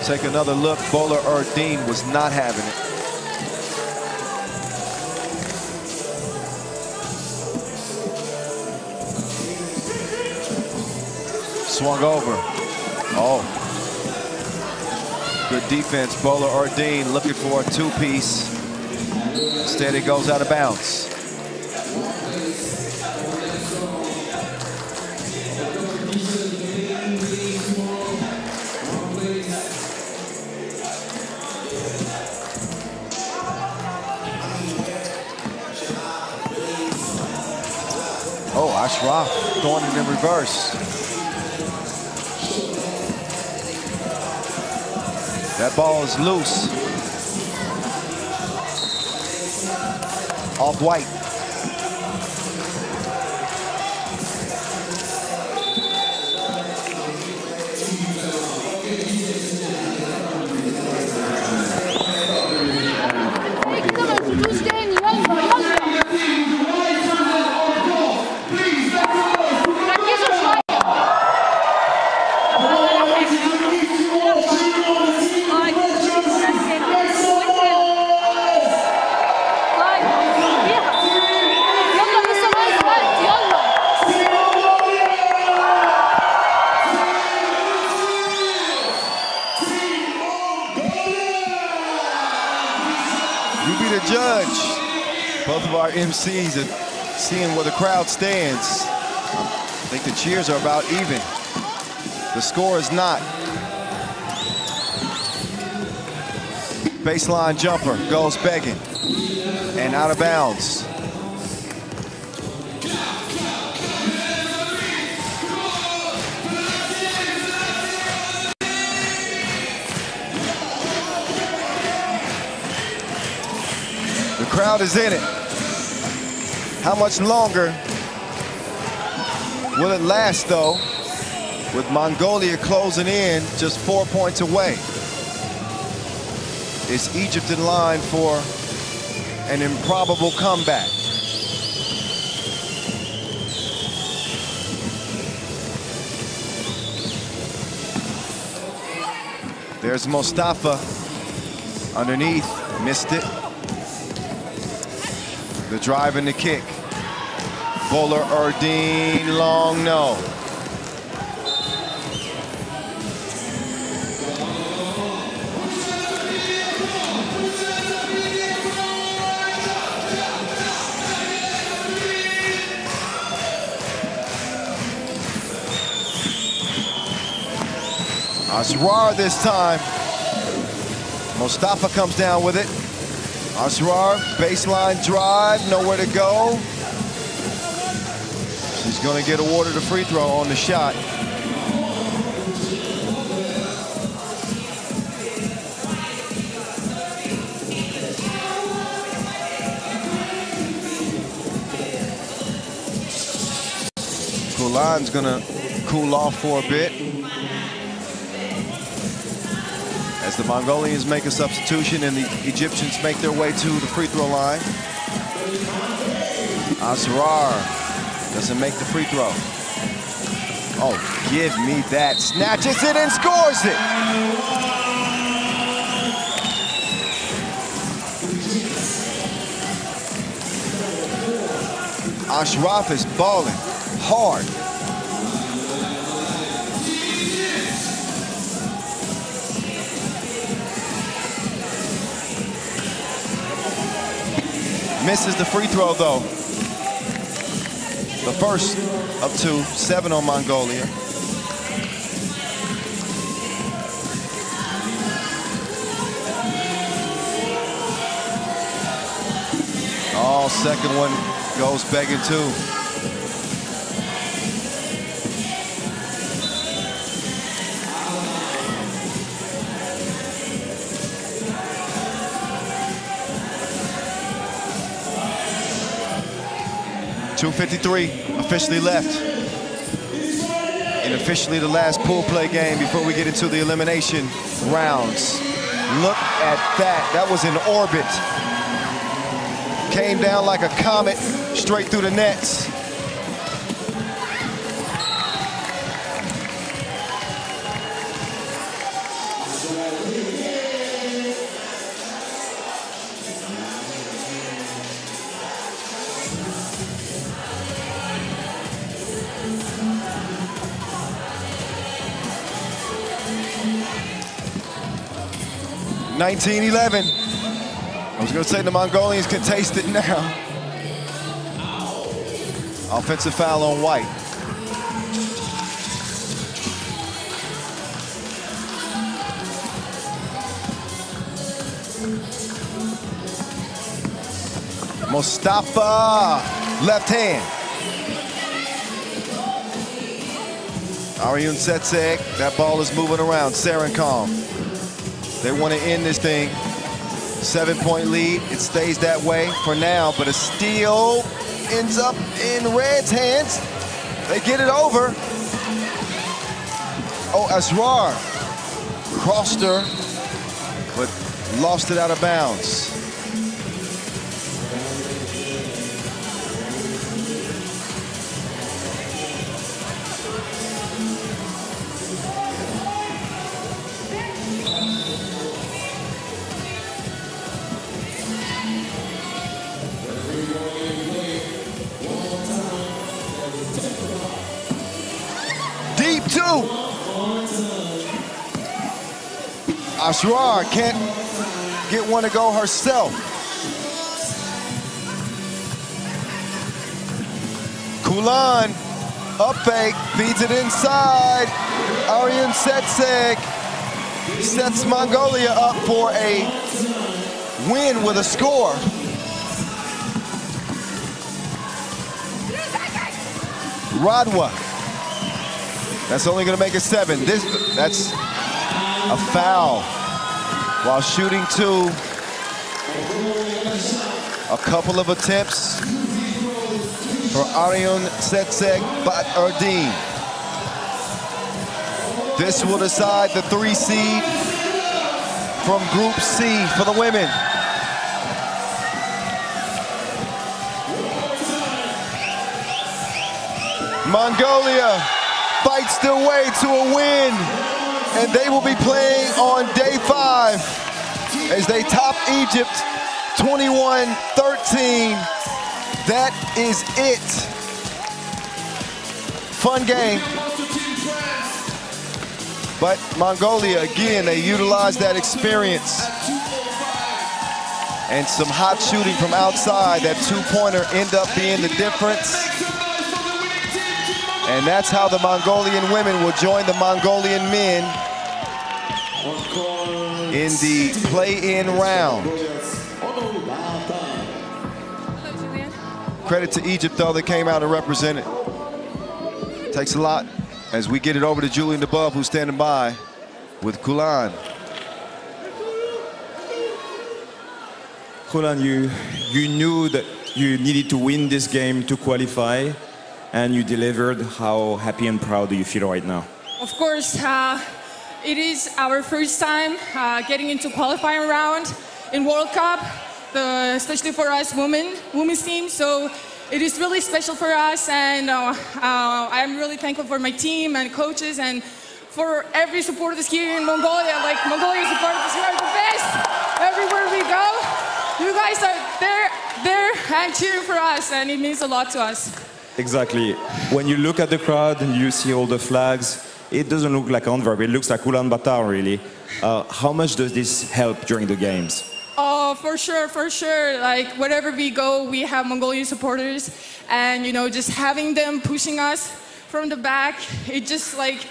Take another look. Bola Erdine was not having it. Swung over. Oh. Good defense, Bola Erdine looking for a two-piece. Instead, it goes out of bounds. Oh, Ashraf going in reverse. That ball is loose. Off White. MCs and seeing where the crowd stands. I think the cheers are about even. The score is not. Baseline jumper goes begging and out of bounds. The crowd is in it. How much longer will it last, though, with Mongolia closing in just 4 points away? Is Egypt in line for an improbable comeback? There's Mostafa underneath, missed it. The drive and the kick. Bowler Erdene, long no. Asrar this time. Mostafa comes down with it. Asrar, baseline drive, nowhere to go. She's going to get awarded a free throw on the shot. Khulan's going to cool off for a bit. As the Mongolians make a substitution and the Egyptians make their way to the free throw line. Asrar. Doesn't make the free throw. Oh, give me that. Snatches it and scores it. Ashraf is balling hard. Misses the free throw, though. The first of two, 7 on Mongolia. Oh, second one goes begging too. .253 officially left. And officially the last pool play game before we get into the elimination rounds. Look at that. That was in orbit. Came down like a comet straight through the nets. .1911. I was going to say the Mongolians can taste it now. Offensive foul on White. Mostafa, left hand. Ariunsetseg, that ball is moving around. Serenkom. They want to end this thing. 7-point lead. It stays that way for now, but a steal ends up in Red's hands. They get it over. Oh, Aswar crossed her, but lost it out of bounds. Aswar can't get one to go herself. Khulan, up fake, feeds it inside. Ariunsetseg sets Mongolia up for a win with a score. Radwa, that's only gonna make it 7. That's a foul while shooting two. A couple of attempts for Ariunsetseg Bat-Erdene. This will decide the 3 seed from Group C for the women. Mongolia fights their way to a win, and they will be playing on day 5 as they top Egypt 21-13. That is it. Fun game. But Mongolia, again, they utilize that experience. And some hot shooting from outside. That 2-pointer end up being the difference. And that's how the Mongolian women will join the Mongolian men in the play-in round. Credit to Egypt, though, that came out and represented. Takes a lot as we get it over to Julien Debove, who's standing by with Khulan. Khulan, you knew that you needed to win this game to qualify, and you delivered. How happy and proud do you feel right now? Of course. It is our first time getting into qualifying round in World Cup, especially for us women's team. So it is really special for us, and I'm really thankful for my team and coaches and for every supporter that's here in Mongolia. Like, Mongolia supporters are the best. Everywhere we go, you guys are there and cheering for us, and it means a lot to us. Exactly. When you look at the crowd and you see all the flags, it doesn't look like Antwerp, it looks like Ulaanbaatar, really. How much does this help during the games? Oh, for sure, for sure. Like, wherever we go, we have Mongolian supporters. And, you know, just having them pushing us from the back, it just, like,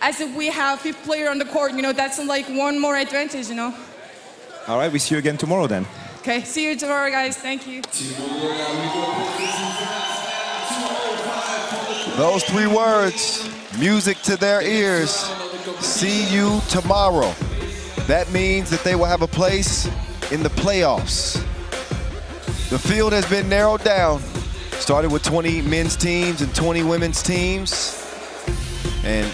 as if we have 5th player on the court, you know, that's, like, one more advantage, you know. All right, we see you again tomorrow, then. Okay, see you tomorrow, guys. Thank you. Those 3 words, music to their ears. See you tomorrow. That means that they will have a place in the playoffs. The field has been narrowed down. Started with 20 men's teams and 20 women's teams. And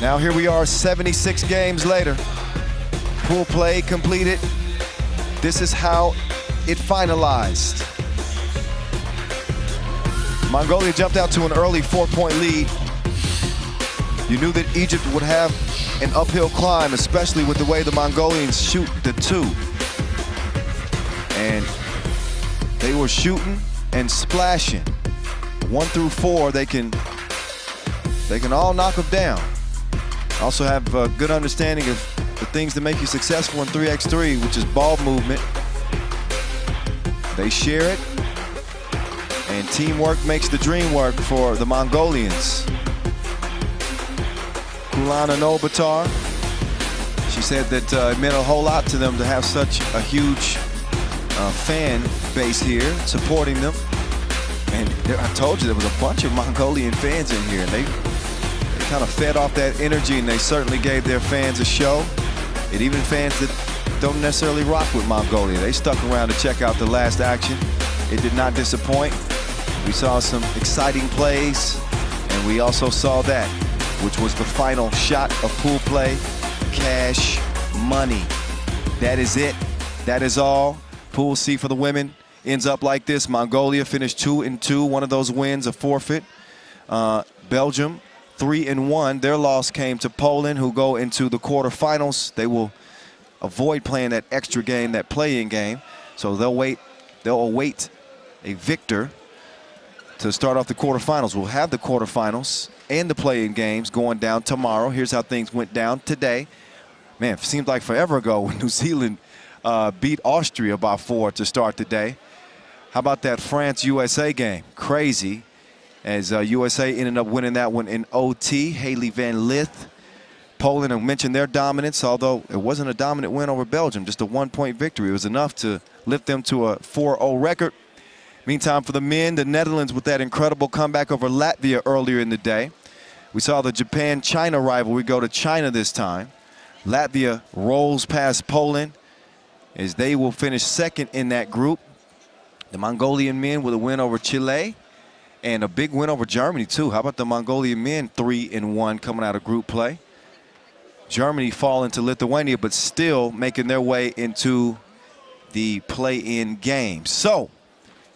now here we are 76 games later. Pool play completed. This is how it finalized. Mongolia jumped out to an early 4-point lead. You knew that Egypt would have an uphill climb, especially with the way the Mongolians shoot the 2. And they were shooting and splashing. 1 through 4, they can all knock them down. Also have a good understanding of the things that make you successful in 3x3, which is ball movement. They share it, and teamwork makes the dream work for the Mongolians. Khulan Onolbaatar, she said that it meant a whole lot to them to have such a huge fan base here supporting them. And I told you there was a bunch of Mongolian fans in here. They kind of fed off that energy, and they certainly gave their fans a show. And even fans that don't necessarily rock with Mongolia, they stuck around to check out the last action. It did not disappoint. We saw some exciting plays, and we also saw that, which was the final shot of pool play, cash money. That is it. That is all. Pool C for the women ends up like this. Mongolia finished 2-2. One of those wins a forfeit. Belgium 3-1. Their loss came to Poland, who go into the quarterfinals. They will avoid playing that extra game, that play-in game. So they'll await a victor to start off the quarterfinals. We'll have the quarterfinals and the play-in games going down tomorrow. Here's how things went down today. Man, it seemed like forever ago when New Zealand beat Austria by 4 to start the day. How about that France-USA game? Crazy, as USA ended up winning that one in OT. Haley Van Lith. Poland, I mentioned their dominance, although it wasn't a dominant win over Belgium, just a one-point victory. It was enough to lift them to a 4-0 record. Meantime, for the men, the Netherlands with that incredible comeback over Latvia earlier in the day. We saw the Japan-China rivalry. We go to China this time. Latvia rolls past Poland as they will finish second in that group. The Mongolian men with a win over Chile and a big win over Germany, too. How about the Mongolian men 3-1 coming out of group play? Germany falling to Lithuania, but still making their way into the play-in game. So,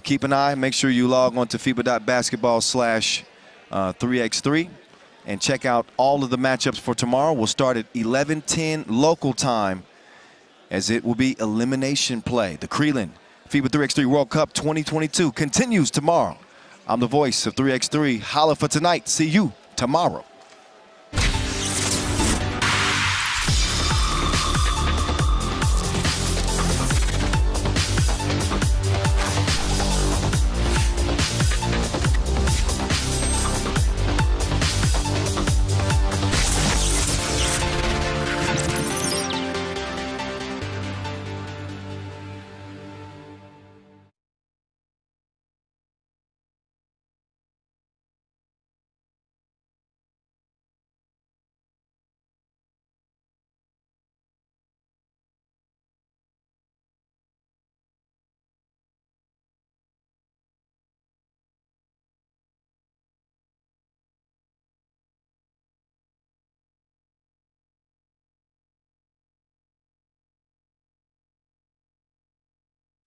keep an eye. Make sure you log on to FIBA.basketball/3x3 and check out all of the matchups for tomorrow. We'll start at 11:10 local time, as it will be elimination play. The Crelan FIBA 3x3 World Cup 2022 continues tomorrow. I'm the voice of 3x3. Holla for tonight. See you tomorrow.